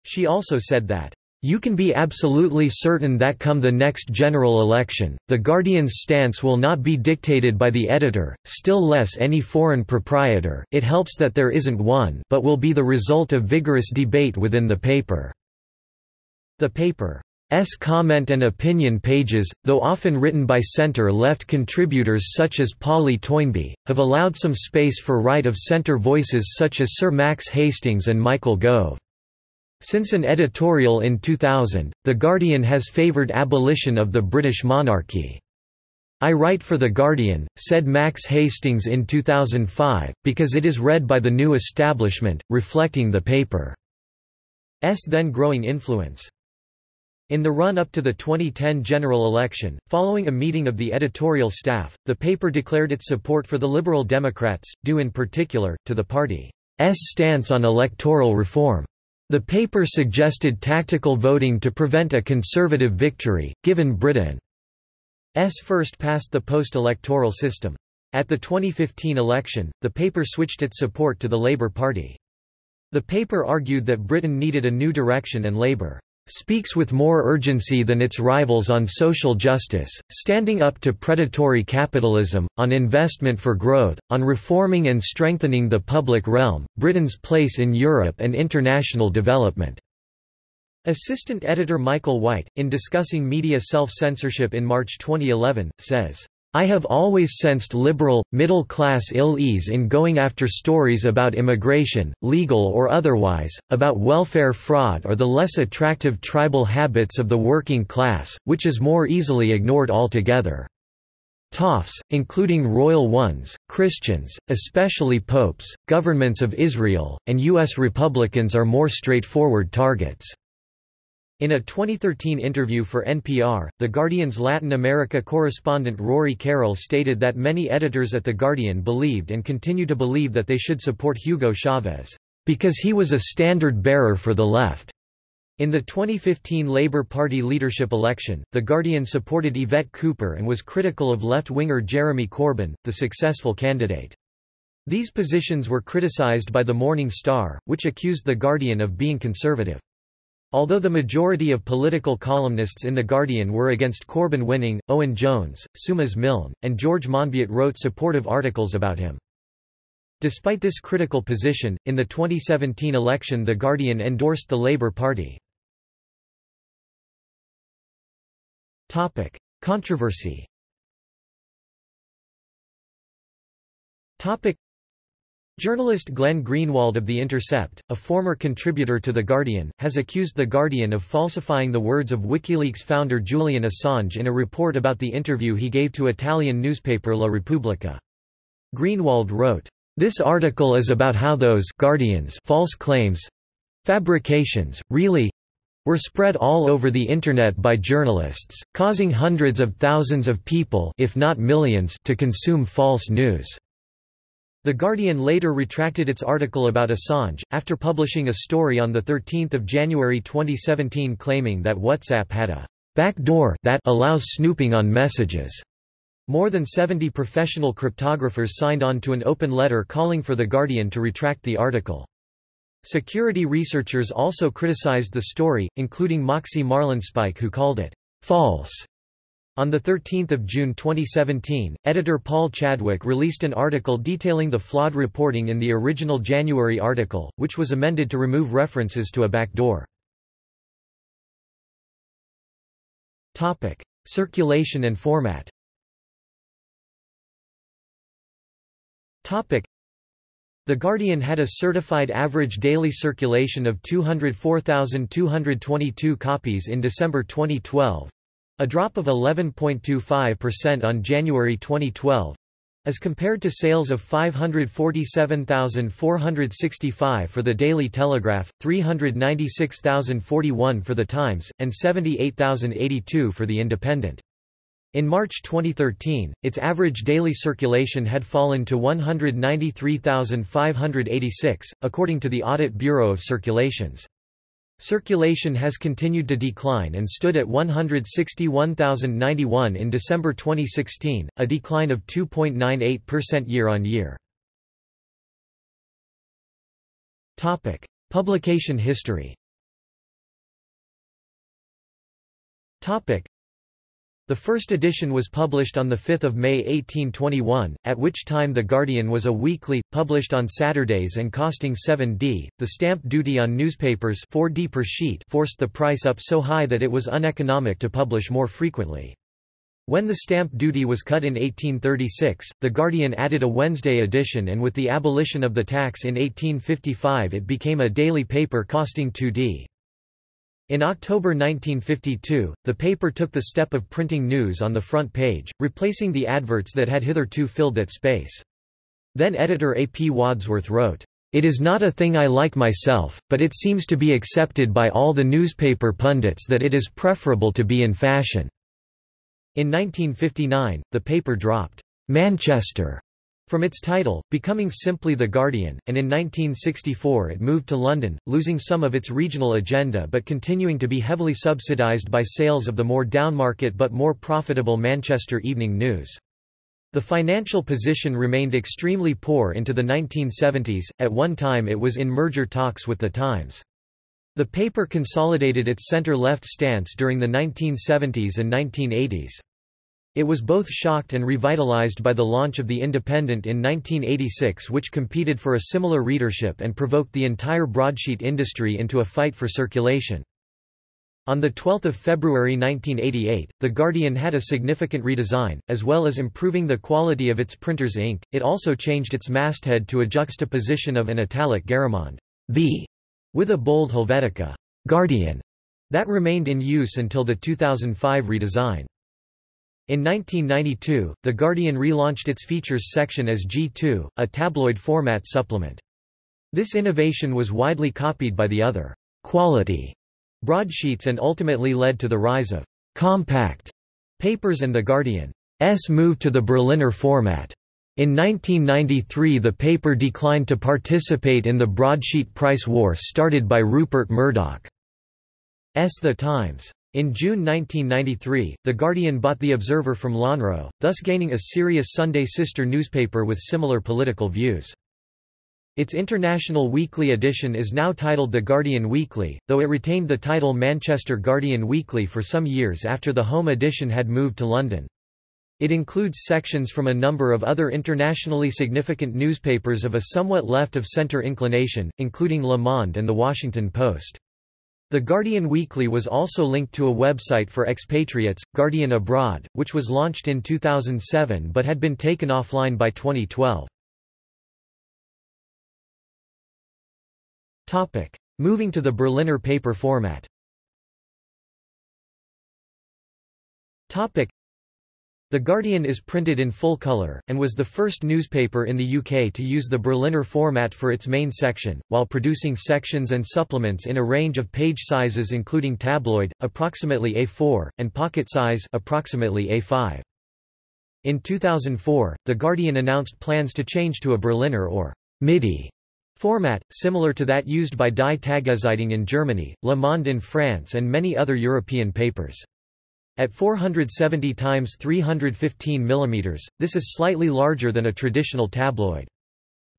She also said that, "You can be absolutely certain that come the next general election, The Guardian's stance will not be dictated by the editor, still less any foreign proprietor. It helps that there isn't one, but will be the result of vigorous debate within the paper." The paper's comment and opinion pages, though often written by centre-left contributors such as Polly Toynbee, have allowed some space for right-of-centre voices such as Sir Max Hastings and Michael Gove. Since an editorial in 2000, The Guardian has favoured abolition of the British monarchy. "I write for The Guardian," said Max Hastings in 2005, "because it is read by the new establishment," reflecting the paper's then-growing influence. In the run-up to the 2010 general election, following a meeting of the editorial staff, the paper declared its support for the Liberal Democrats, due in particular, to the party's stance on electoral reform. The paper suggested tactical voting to prevent a Conservative victory, given Britain's first-past-the-post-electoral system. At the 2015 election, the paper switched its support to the Labour Party. The paper argued that Britain needed a new direction and Labour speaks with more urgency than its rivals on social justice, standing up to predatory capitalism, on investment for growth, on reforming and strengthening the public realm, Britain's place in Europe and international development. Assistant editor Michael White, in discussing media self-censorship in March 2011, says, "I have always sensed liberal, middle-class ill-ease in going after stories about immigration, legal or otherwise, about welfare fraud or the less attractive tribal habits of the working class, which is more easily ignored altogether. Toffs, including royal ones, Christians, especially popes, governments of Israel, and U.S. Republicans are more straightforward targets." In a 2013 interview for NPR, The Guardian's Latin America correspondent Rory Carroll stated that many editors at The Guardian believed and continue to believe that they should support Hugo Chavez, because he was a standard-bearer for the left. In the 2015 Labour Party leadership election, The Guardian supported Yvette Cooper and was critical of left-winger Jeremy Corbyn, the successful candidate. These positions were criticised by the Morning Star, which accused The Guardian of being conservative. Although the majority of political columnists in The Guardian were against Corbyn winning, Owen Jones, Sumas Milne, and George Monbiot wrote supportive articles about him. Despite this critical position, in the 2017 election The Guardian endorsed the Labour Party. Controversy. Journalist Glenn Greenwald of The Intercept, a former contributor to The Guardian, has accused The Guardian of falsifying the words of WikiLeaks founder Julian Assange in a report about the interview he gave to Italian newspaper La Repubblica. Greenwald wrote, "This article is about how those Guardian's false claims, fabrications, really were spread all over the Internet by journalists, causing hundreds of thousands of people, if not millions, to consume false news." The Guardian later retracted its article about Assange, after publishing a story on 13 January 2017 claiming that WhatsApp had a backdoor that allows snooping on messages. More than 70 professional cryptographers signed on to an open letter calling for The Guardian to retract the article. Security researchers also criticized the story, including Moxie Marlinspike, who called it false. On 13 June 2017, editor Paul Chadwick released an article detailing the flawed reporting in the original January article, which was amended to remove references to a backdoor. Topic: Circulation and format. Topic: The Guardian had a certified average daily circulation of 204,222 copies in December 2012, a drop of 11.25% on January 2012, as compared to sales of 547,465 for The Daily Telegraph, 396,041 for The Times, and 78,082 for The Independent. In March 2013, its average daily circulation had fallen to 193,586, according to the Audit Bureau of Circulations. Circulation has continued to decline and stood at 161,091 in December 2016, a decline of 2.98% year-on-year. Topic: Publication history. Topic: The first edition was published on 5 May 1821, at which time The Guardian was a weekly, published on Saturdays and costing 7d. The stamp duty on newspapers 4d per sheet forced the price up so high that it was uneconomic to publish more frequently. When the stamp duty was cut in 1836, The Guardian added a Wednesday edition, and with the abolition of the tax in 1855 it became a daily paper costing 2d. In October 1952, the paper took the step of printing news on the front page, replacing the adverts that had hitherto filled that space. Then editor A. P. Wadsworth wrote, "It is not a thing I like myself, but it seems to be accepted by all the newspaper pundits that it is preferable to be in fashion." In 1959, the paper dropped "Manchester" from its title, becoming simply The Guardian, and in 1964 it moved to London, losing some of its regional agenda but continuing to be heavily subsidised by sales of the more downmarket but more profitable Manchester Evening News. The financial position remained extremely poor into the 1970s, at one time it was in merger talks with The Times. The paper consolidated its centre-left stance during the 1970s and 1980s. It was both shocked and revitalized by the launch of The Independent in 1986, which competed for a similar readership and provoked the entire broadsheet industry into a fight for circulation. On 12 February 1988, The Guardian had a significant redesign, as well as improving the quality of its printer's ink. It also changed its masthead to a juxtaposition of an italic Garamond V with a bold Helvetica Guardian that remained in use until the 2005 redesign. In 1992, The Guardian relaunched its features section as G2, a tabloid format supplement. This innovation was widely copied by the other quality broadsheets and ultimately led to the rise of compact papers and The Guardian's move to the Berliner format. In 1993, the paper declined to participate in the broadsheet price war started by Rupert Murdoch's The Times. In June 1993, The Guardian bought The Observer from Lonro, thus gaining a serious Sunday sister newspaper with similar political views. Its international weekly edition is now titled The Guardian Weekly, though it retained the title Manchester Guardian Weekly for some years after the home edition had moved to London. It includes sections from a number of other internationally significant newspapers of a somewhat left-of-centre inclination, including Le Monde and The Washington Post. The Guardian Weekly was also linked to a website for expatriates, Guardian Abroad, which was launched in 2007 but had been taken offline by 2012. Topic: Moving to the Berliner paper format. Topic: The Guardian is printed in full color and was the first newspaper in the UK to use the Berliner format for its main section, while producing sections and supplements in a range of page sizes including tabloid, approximately A4, and pocket size, approximately A5. In 2004, The Guardian announced plans to change to a Berliner or Midi format, similar to that used by Die Tageszeitung in Germany, Le Monde in France, and many other European papers. At 470 x 315 mm, this is slightly larger than a traditional tabloid.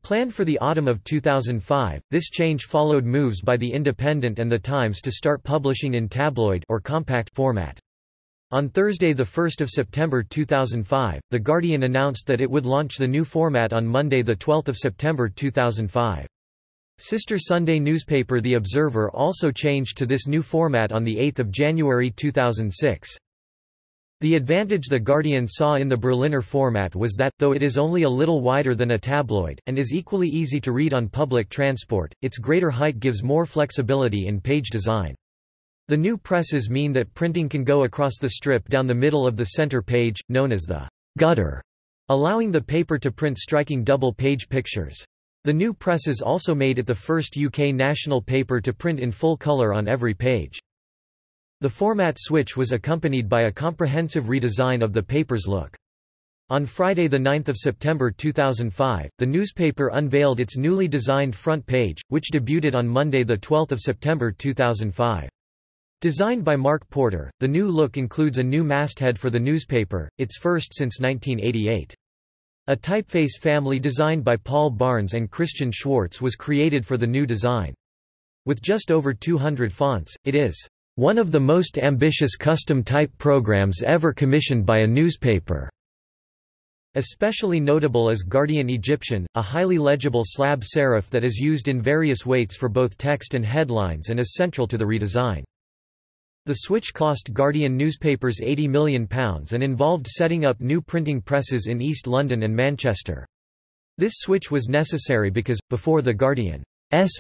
Planned for the autumn of 2005, this change followed moves by The Independent and The Times to start publishing in tabloid or compact format. On Thursday, 1 September 2005, The Guardian announced that it would launch the new format on Monday, 12 September 2005. Sister Sunday newspaper The Observer also changed to this new format on 8 January 2006. The advantage The Guardian saw in the Berliner format was that, though it is only a little wider than a tabloid, and is equally easy to read on public transport, its greater height gives more flexibility in page design. The new presses mean that printing can go across the strip down the middle of the center page, known as the gutter, allowing the paper to print striking double-page pictures. The new presses also made it the first UK national paper to print in full colour on every page. The format switch was accompanied by a comprehensive redesign of the paper's look. On Friday, 9 September 2005, the newspaper unveiled its newly designed front page, which debuted on Monday, 12 September 2005. Designed by Mark Porter, the new look includes a new masthead for the newspaper, its first since 1988. A typeface family designed by Paul Barnes and Christian Schwartz was created for the new design. With just over 200 fonts, it is one of the most ambitious custom type programs ever commissioned by a newspaper. Especially notable is Guardian Egyptian, a highly legible slab serif that is used in various weights for both text and headlines and is central to the redesign. The switch cost Guardian newspapers £80 million and involved setting up new printing presses in East London and Manchester. This switch was necessary because, before the Guardian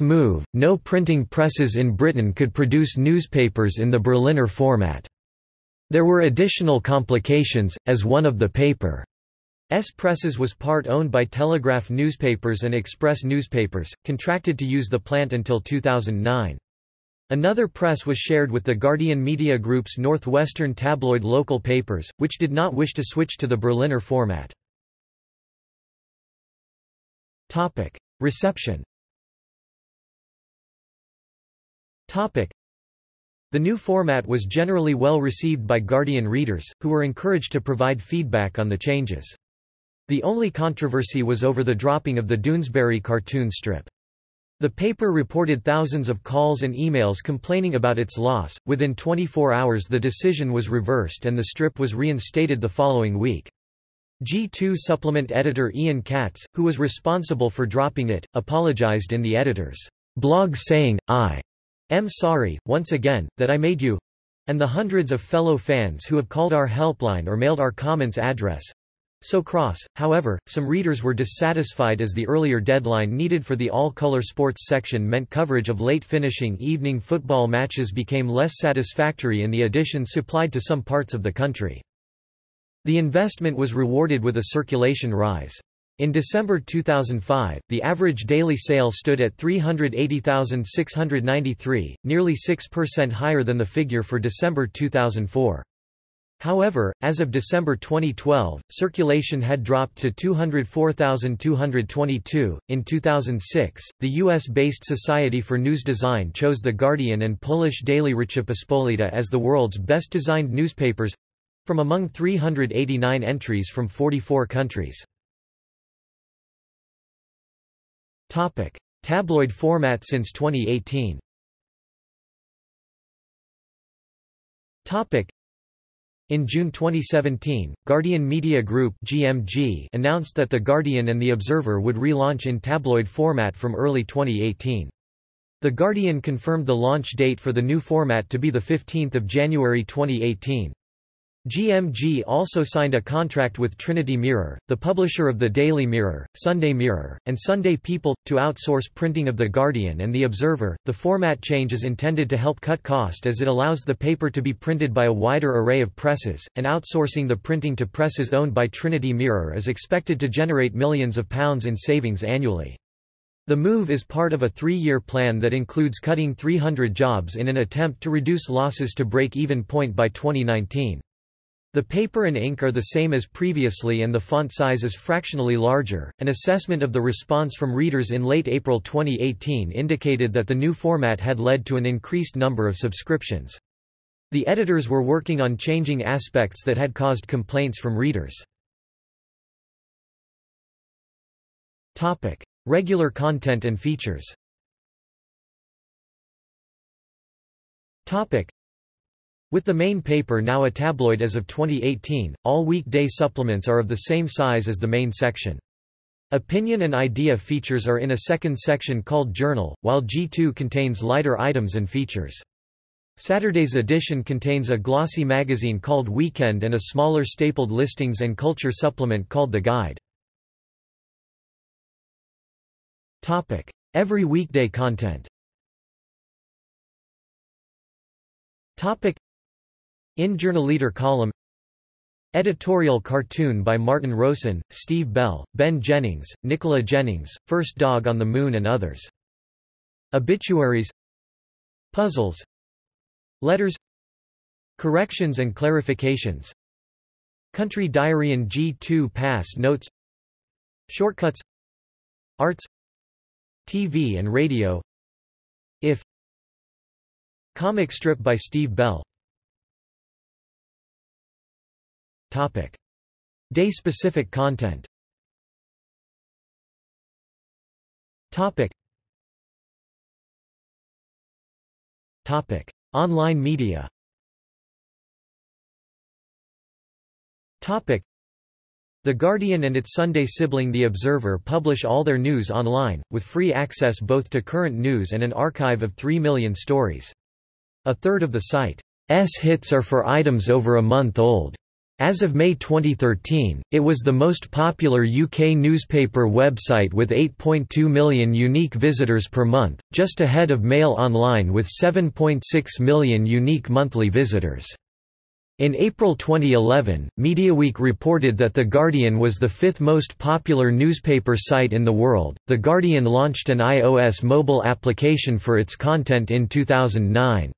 move, no printing presses in Britain could produce newspapers in the Berliner format. There were additional complications, as one of the paper's presses was part owned by Telegraph Newspapers and Express Newspapers, contracted to use the plant until 2009. Another press was shared with the Guardian Media Group's northwestern tabloid local papers, which did not wish to switch to the Berliner format. Reception. The new format was generally well received by Guardian readers, who were encouraged to provide feedback on the changes. The only controversy was over the dropping of the Doonesbury cartoon strip. The paper reported thousands of calls and emails complaining about its loss. Within 24 hours, the decision was reversed and the strip was reinstated the following week. G2 supplement editor Ian Katz, who was responsible for dropping it, apologized in the editor's blog, saying, "I'm sorry, once again, that I made you and the hundreds of fellow fans who have called our helpline or mailed our comments address so cross." However, some readers were dissatisfied as the earlier deadline needed for the all-color sports section meant coverage of late-finishing evening football matches became less satisfactory in the editions supplied to some parts of the country. The investment was rewarded with a circulation rise. In December 2005, the average daily sale stood at 380,693, nearly 6% higher than the figure for December 2004. However, as of December 2012, circulation had dropped to 204,222. In 2006, the US-based Society for News Design chose The Guardian and Polish daily Rzeczpospolita as the world's best designed newspapers from among 389 entries from 44 countries. Topic: Tabloid format since 2018. Topic: In June 2017, Guardian Media Group (GMG) announced that The Guardian and The Observer would relaunch in tabloid format from early 2018. The Guardian confirmed the launch date for the new format to be the 15th of January 2018. GMG also signed a contract with Trinity Mirror, the publisher of the Daily Mirror, Sunday Mirror, and Sunday People, to outsource printing of The Guardian and The Observer. The format change is intended to help cut cost as it allows the paper to be printed by a wider array of presses, and outsourcing the printing to presses owned by Trinity Mirror is expected to generate millions of pounds in savings annually. The move is part of a three-year plan that includes cutting 300 jobs in an attempt to reduce losses to break-even point by 2019. The paper and ink are the same as previously and the font size is fractionally larger. An assessment of the response from readers in late April 2018 indicated that the new format had led to an increased number of subscriptions. The editors were working on changing aspects that had caused complaints from readers. Topic: Regular content and features. Topic: With the main paper now a tabloid as of 2018, all weekday supplements are of the same size as the main section. Opinion and idea features are in a second section called Journal, while G2 contains lighter items and features. Saturday's edition contains a glossy magazine called Weekend and a smaller stapled listings and culture supplement called The Guide. Topic: Every weekday content. Topic: In Journaleader column. Editorial cartoon by Martin Rosen, Steve Bell, Ben Jennings, Nicola Jennings, First Dog on the Moon and others. Obituaries. Puzzles. Letters. Corrections and clarifications. Country Diary and G2 Pass Notes. Shortcuts. Arts. TV and radio. If. Comic strip by Steve Bell. Topic: Day-specific content. Topic. Topic: Online media. Topic: The Guardian and its Sunday sibling The Observer publish all their news online, with free access both to current news and an archive of 3 million stories. A third of the site's hits are for items over a month old. As of May 2013, it was the most popular UK newspaper website with 8.2 million unique visitors per month, just ahead of Mail Online with 7.6 million unique monthly visitors. In April 2011, MediaWeek reported that The Guardian was the fifth most popular newspaper site in the world. The Guardian launched an iOS mobile application for its content in 2009.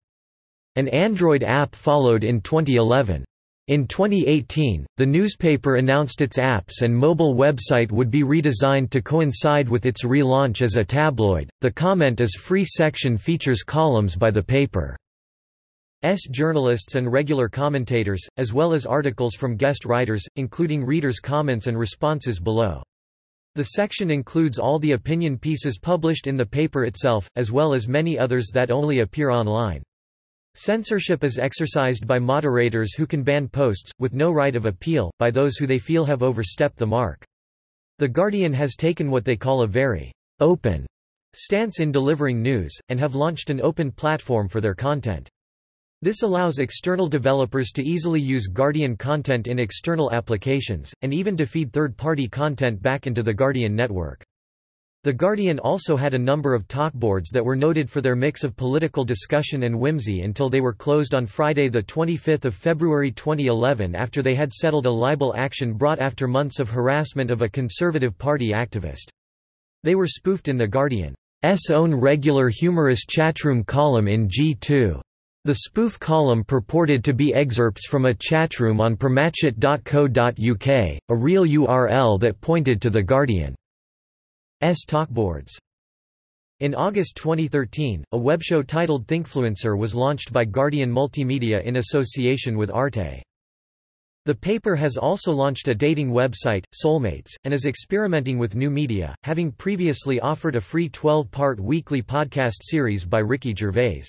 An Android app followed in 2011. In 2018, the newspaper announced its apps and mobile website would be redesigned to coincide with its relaunch as a tabloid. The Comment is Free section features columns by the paper's journalists and regular commentators, as well as articles from guest writers, including readers' comments and responses below. The section includes all the opinion pieces published in the paper itself, as well as many others that only appear online. Censorship is exercised by moderators who can ban posts, with no right of appeal, by those who they feel have overstepped the mark. The Guardian has taken what they call a very open stance in delivering news, and have launched an open platform for their content. This allows external developers to easily use Guardian content in external applications, and even to feed third-party content back into the Guardian network. The Guardian also had a number of talkboards that were noted for their mix of political discussion and whimsy until they were closed on Friday, 25 February 2011 after they had settled a libel action brought after months of harassment of a Conservative Party activist. They were spoofed in The Guardian's own regular humorous chatroom column in G2. The spoof column purported to be excerpts from a chatroom on permachat.co.uk, a real URL that pointed to The Guardian. Talkboards. In August 2013, a webshow titled Thinkfluencer was launched by Guardian Multimedia in association with Arte. The paper has also launched a dating website, Soulmates, and is experimenting with new media, having previously offered a free 12-part weekly podcast series by Ricky Gervais.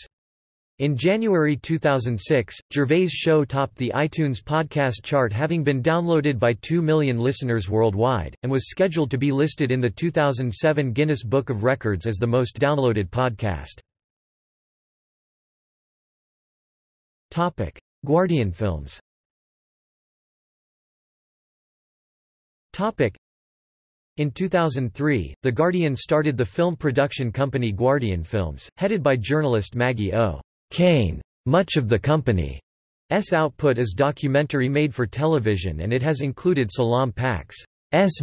In January 2006, Gervais' show topped the iTunes podcast chart, having been downloaded by 2 million listeners worldwide, and was scheduled to be listed in the 2007 Guinness Book of Records as the most downloaded podcast. Topic: Guardian films. Topic: In 2003, The Guardian started the film production company Guardian Films, headed by journalist Maggie O. Kane. Much of the company's output is documentary made for television, and it has included Salam Pak's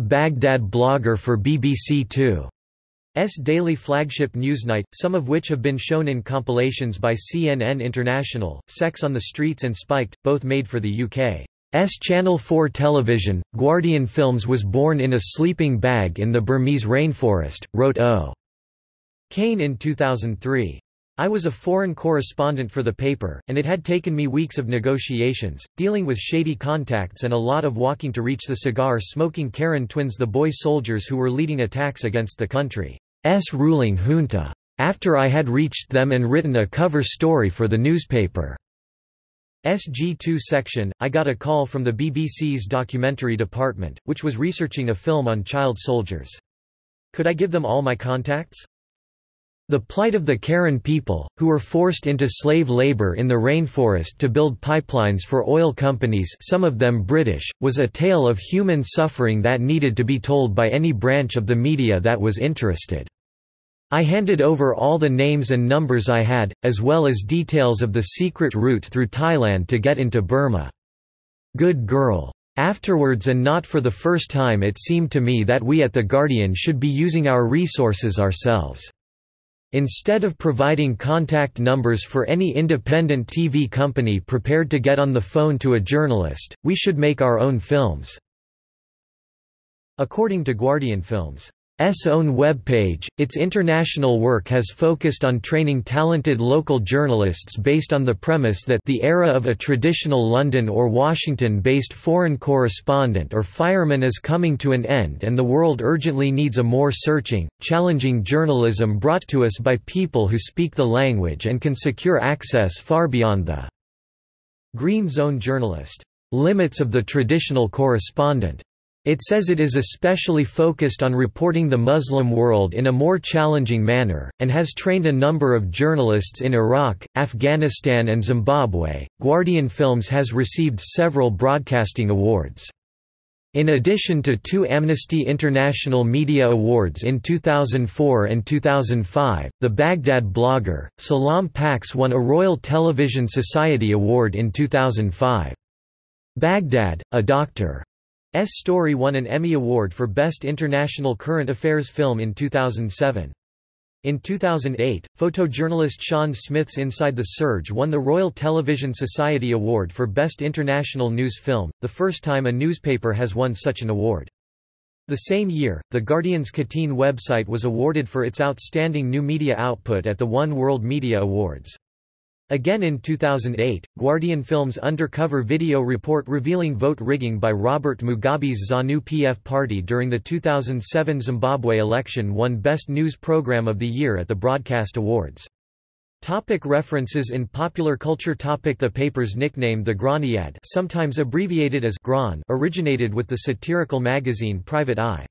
Baghdad blogger for BBC Two's daily flagship Newsnight, some of which have been shown in compilations by CNN International, Sex on the Streets and Spiked, both made for the UK's Channel 4 television. Guardian Films was born in a sleeping bag in the Burmese rainforest, wrote O. Kane in 2003. I was a foreign correspondent for the paper, and it had taken me weeks of negotiations, dealing with shady contacts and a lot of walking to reach the cigar-smoking Karen twins, the boy soldiers who were leading attacks against the country's ruling junta. After I had reached them and written a cover story for the newspaper's G2 section, I got a call from the BBC's documentary department, which was researching a film on child soldiers. Could I give them all my contacts? The plight of the Karen people, who were forced into slave labor in the rainforest to build pipelines for oil companies, some of them British, was a tale of human suffering that needed to be told by any branch of the media that was interested. I handed over all the names and numbers I had, as well as details of the secret route through Thailand to get into Burma. Good girl. Afterwards, and not for the first time, it seemed to me that we at The Guardian should be using our resources ourselves. Instead of providing contact numbers for any independent TV company prepared to get on the phone to a journalist, we should make our own films. According to Guardian Films' own webpage, its international work has focused on training talented local journalists based on the premise that the era of a traditional London or Washington-based foreign correspondent or fireman is coming to an end, and the world urgently needs a more searching, challenging journalism brought to us by people who speak the language and can secure access far beyond the green zone journalist limits of the traditional correspondent. It says it is especially focused on reporting the Muslim world in a more challenging manner, and has trained a number of journalists in Iraq, Afghanistan, and Zimbabwe. Guardian Films has received several broadcasting awards. In addition to two Amnesty International Media Awards in 2004 and 2005, the Baghdad blogger, Salam Pax, won a Royal Television Society Award in 2005. Baghdad, a doctor. S. Story won an Emmy Award for Best International Current Affairs Film in 2007. In 2008, photojournalist Sean Smith's Inside the Surge won the Royal Television Society Award for Best International News Film, the first time a newspaper has won such an award. The same year, The Guardian's Katyn website was awarded for its outstanding new media output at the One World Media Awards. Again in 2008, Guardian Films' undercover video report revealing vote rigging by Robert Mugabe's ZANU-PF party during the 2007 Zimbabwe election won Best News Program of the Year at the Broadcast Awards. Topic references in popular culture. Topic The paper's nickname The Graniad, sometimes abbreviated as Gran, originated with the satirical magazine Private Eye.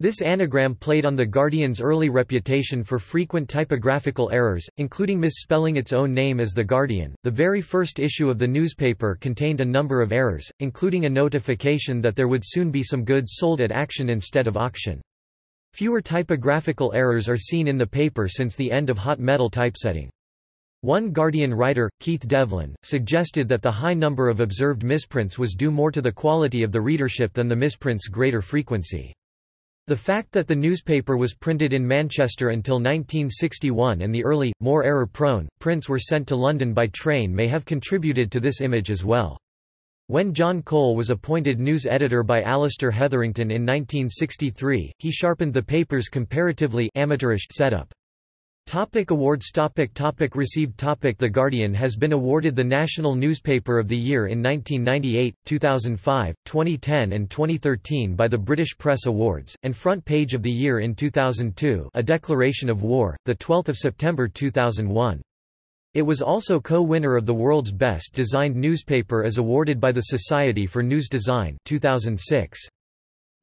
This anagram played on The Guardian's early reputation for frequent typographical errors, including misspelling its own name as The Guardian. The very first issue of the newspaper contained a number of errors, including a notification that there would soon be some goods sold at auction instead of auction. Fewer typographical errors are seen in the paper since the end of hot metal typesetting. One Guardian writer, Keith Devlin, suggested that the high number of observed misprints was due more to the quality of the readership than the misprints' greater frequency. The fact that the newspaper was printed in Manchester until 1961 and the early, more error-prone, prints were sent to London by train may have contributed to this image as well. When John Cole was appointed news editor by Alastair Hetherington in 1963, he sharpened the paper's comparatively amateurish setup. Topic awards. Topic received. Topic The Guardian has been awarded the National Newspaper of the Year in 1998, 2005, 2010 and 2013 by the British Press Awards, and Front Page of the Year in 2002, A Declaration of War, 12 September 2001. It was also co-winner of the World's Best Designed Newspaper as awarded by the Society for News Design 2006.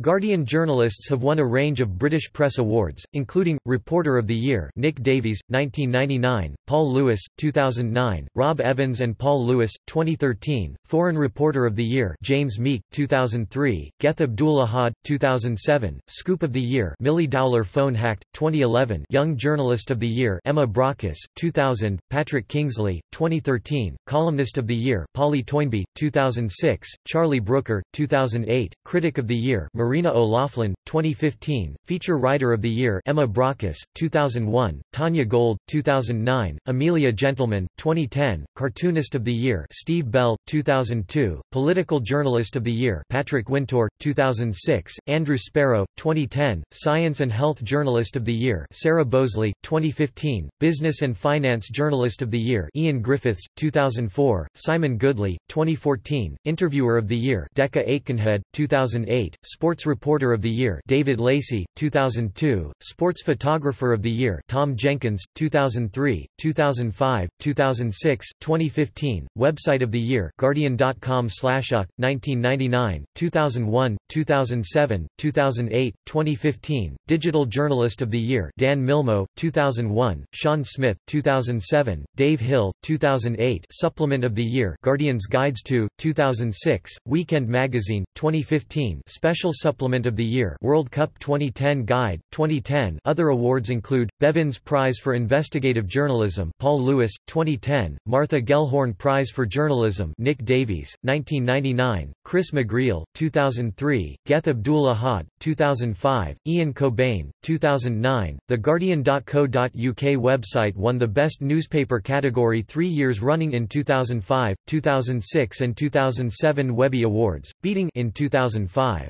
Guardian journalists have won a range of British press awards, including, Reporter of the Year Nick Davies, 1999, Paul Lewis, 2009, Rob Evans and Paul Lewis, 2013, Foreign Reporter of the Year James Meek, 2003, Geth Abdulahad, 2007, Scoop of the Year Millie Dowler Phone-Hacked, 2011, Young Journalist of the Year Emma Brockus, 2000, Patrick Kingsley, 2013, Columnist of the Year Polly Toynbee, 2006, Charlie Brooker, 2008, Critic of the Year Marina O'Loughlin, 2015, Feature Writer of the Year Emma Brockus, 2001, Tanya Gold, 2009, Amelia Gentleman, 2010, Cartoonist of the Year Steve Bell, 2002, Political Journalist of the Year Patrick Wintour, 2006, Andrew Sparrow, 2010, Science and Health Journalist of the Year Sarah Bosley, 2015, Business and Finance Journalist of the Year Ian Griffiths, 2004, Simon Goodley, 2014, Interviewer of the Year Decca Aitkenhead, 2008, Sports Reporter of the Year Year David Lacey, 2002, Sports Photographer of the Year Tom Jenkins, 2003, 2005, 2006, 2015, Website of the Year Guardian.com/UC, 1999, 2001, 2007, 2008, 2015, Digital Journalist of the Year Dan Milmo, 2001, Sean Smith, 2007, Dave Hill, 2008, Supplement of the Year Guardian's Guides to, 2006, Weekend Magazine, 2015, Special Supplement of the Year World Cup 2010 Guide, 2010. Other awards include, Bevins Prize for Investigative Journalism Paul Lewis, 2010, Martha Gellhorn Prize for Journalism Nick Davies, 1999, Chris McGreal, 2003, Geth Abdul-Ahad, 2005, Ian Cobain, 2009, The Guardian.co.uk website won the Best Newspaper category 3 years running in 2005, 2006 and 2007 Webby Awards, beating in 2005.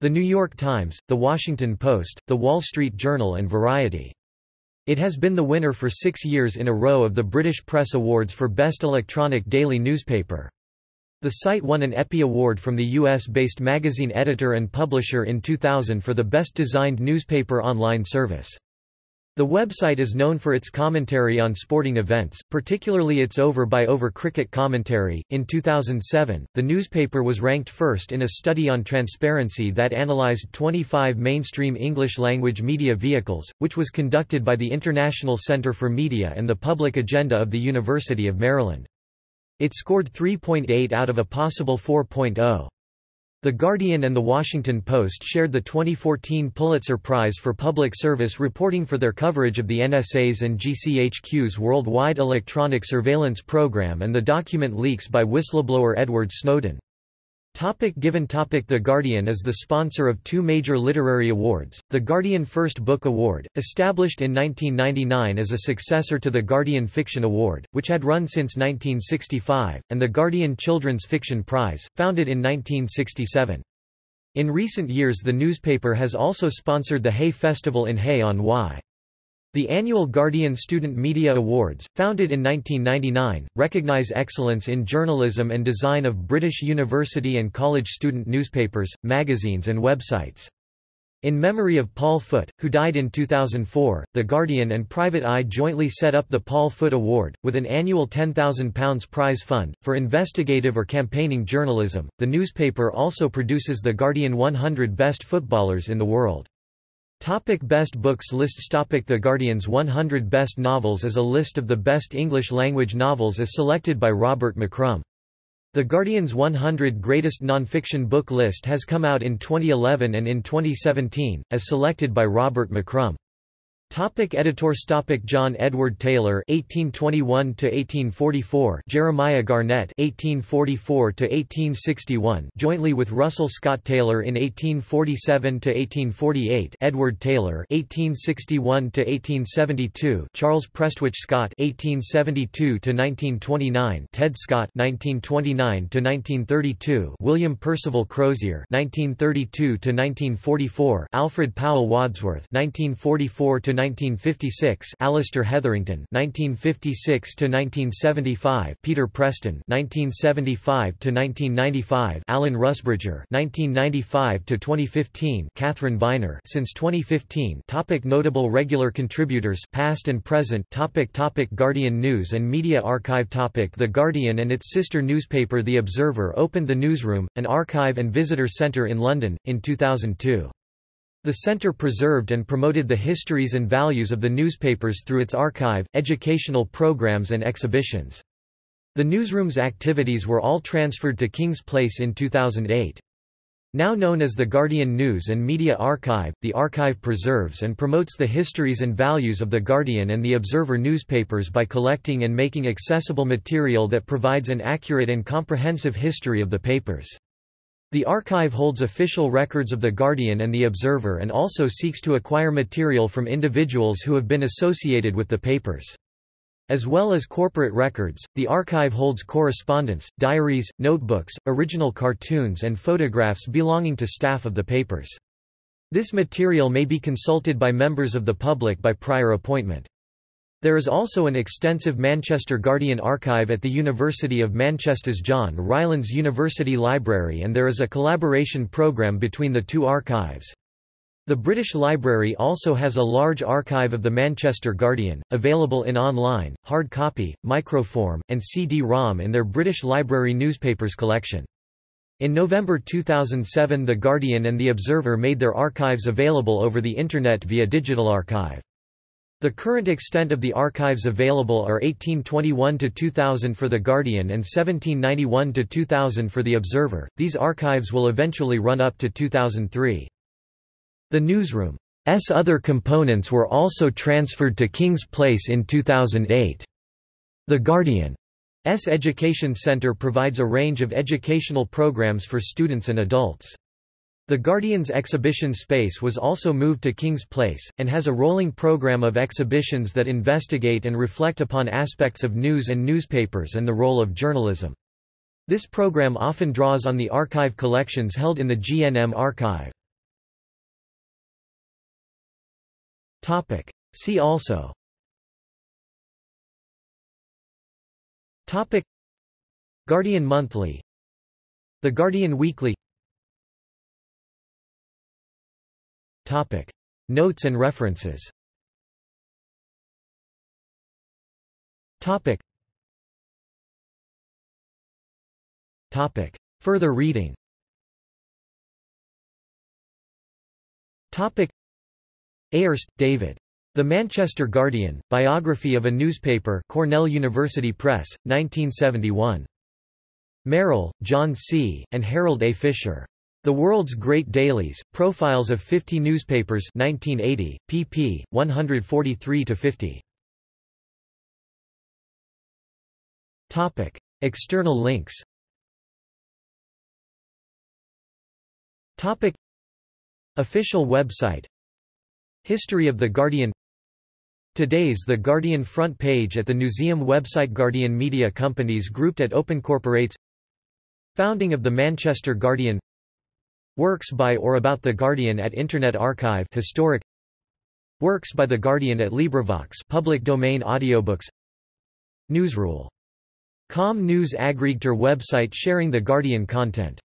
The New York Times, The Washington Post, The Wall Street Journal and Variety. It has been the winner for 6 years in a row of the British Press Awards for Best Electronic Daily Newspaper. The site won an Eppie Award from the US-based magazine editor and publisher in 2000 for the best designed newspaper online service. The website is known for its commentary on sporting events, particularly its over-by-over cricket commentary. In 2007, the newspaper was ranked first in a study on transparency that analyzed 25 mainstream English-language media vehicles, which was conducted by the International Center for Media and the Public Agenda of the University of Maryland. It scored 3.8 out of a possible 4.0. The Guardian and The Washington Post shared the 2014 Pulitzer Prize for Public Service Reporting for their coverage of the NSA's and GCHQ's worldwide electronic surveillance program and the document leaks by whistleblower Edward Snowden. Topic given topic. The Guardian is the sponsor of two major literary awards, the Guardian First Book Award, established in 1999 as a successor to the Guardian Fiction Award, which had run since 1965, and the Guardian Children's Fiction Prize, founded in 1967. In recent years the newspaper has also sponsored the Hay Festival in Hay-on-Wye. The annual Guardian Student Media Awards, founded in 1999, recognize excellence in journalism and design of British university and college student newspapers, magazines and websites. In memory of Paul Foote, who died in 2004, The Guardian and Private Eye jointly set up the Paul Foote Award, with an annual £10,000 prize fund, for investigative or campaigning journalism. The newspaper also produces The Guardian 100 Best Footballers in the World. Topic best books lists. Topic The Guardian's 100 Best Novels is a list of the best English-language novels as selected by Robert McCrum. The Guardian's 100 Greatest Non-Fiction Book list has come out in 2011 and in 2017, as selected by Robert McCrum. Topic editors. Topic John Edward Taylor (1821–1844), Jeremiah Garnett (1844–1861), jointly with Russell Scott Taylor in 1847–1848, Edward Taylor (1861–1872), Charles Prestwich Scott (1872–1929), Ted Scott (1929–1932), William Percival Crozier (1932–1944), Alfred Powell Wadsworth (1944–1956), Alistair Hetherington (1956–1975), Peter Preston (1975–1995), Alan Rusbridger (1995–2015), Catherine Viner since 2015. Topic notable regular contributors, past and present. Topic Guardian News and Media Archive. Topic The Guardian and its sister newspaper The Observer opened the Newsroom, an archive and visitor centre in London, in 2002. The centre preserved and promoted the histories and values of the newspapers through its archive, educational programmes and exhibitions. The newsroom's activities were all transferred to King's Place in 2008. Now known as the Guardian News and Media Archive, the archive preserves and promotes the histories and values of the Guardian and the Observer newspapers by collecting and making accessible material that provides an accurate and comprehensive history of the papers. The archive holds official records of The Guardian and The Observer and also seeks to acquire material from individuals who have been associated with the papers. As well as corporate records, the archive holds correspondence, diaries, notebooks, original cartoons and photographs belonging to staff of the papers. This material may be consulted by members of the public by prior appointment. There is also an extensive Manchester Guardian archive at the University of Manchester's John Rylands University Library, and there is a collaboration programme between the two archives. The British Library also has a large archive of the Manchester Guardian, available in online, hard copy, microform, and CD-ROM in their British Library newspapers collection. In November 2007, The Guardian and The Observer made their archives available over the Internet via DigitalArchive. The current extent of the archives available are 1821–2000 for The Guardian and 1791–2000 for The Observer. These archives will eventually run up to 2003. The newsroom's other components were also transferred to King's Place in 2008. The Guardian's Education Center provides a range of educational programs for students and adults. The Guardian's exhibition space was also moved to King's Place, and has a rolling program of exhibitions that investigate and reflect upon aspects of news and newspapers and the role of journalism. This program often draws on the archive collections held in the GNM archive. Topic. See also Topic. Guardian Monthly, The Guardian Weekly. Topic. Notes and references. Topic. Topic. Further reading. Topic. Ayerst, David. The Manchester Guardian: Biography of a Newspaper, Cornell University Press, 1971. Merrill, John C., and Harold A. Fisher. The World's Great Dailies, Profiles of 50 Newspapers 1980, pp. 143–50. Topic. External links. Topic. Official website. History of The Guardian. Today's The Guardian front page at the museum website. Guardian Media Companies grouped at OpenCorporates. Founding of the Manchester Guardian. Works by or about The Guardian at Internet Archive, Historic. Works by The Guardian at LibriVox, Public Domain Audiobooks. Newsrule.com News Aggregator website sharing The Guardian content.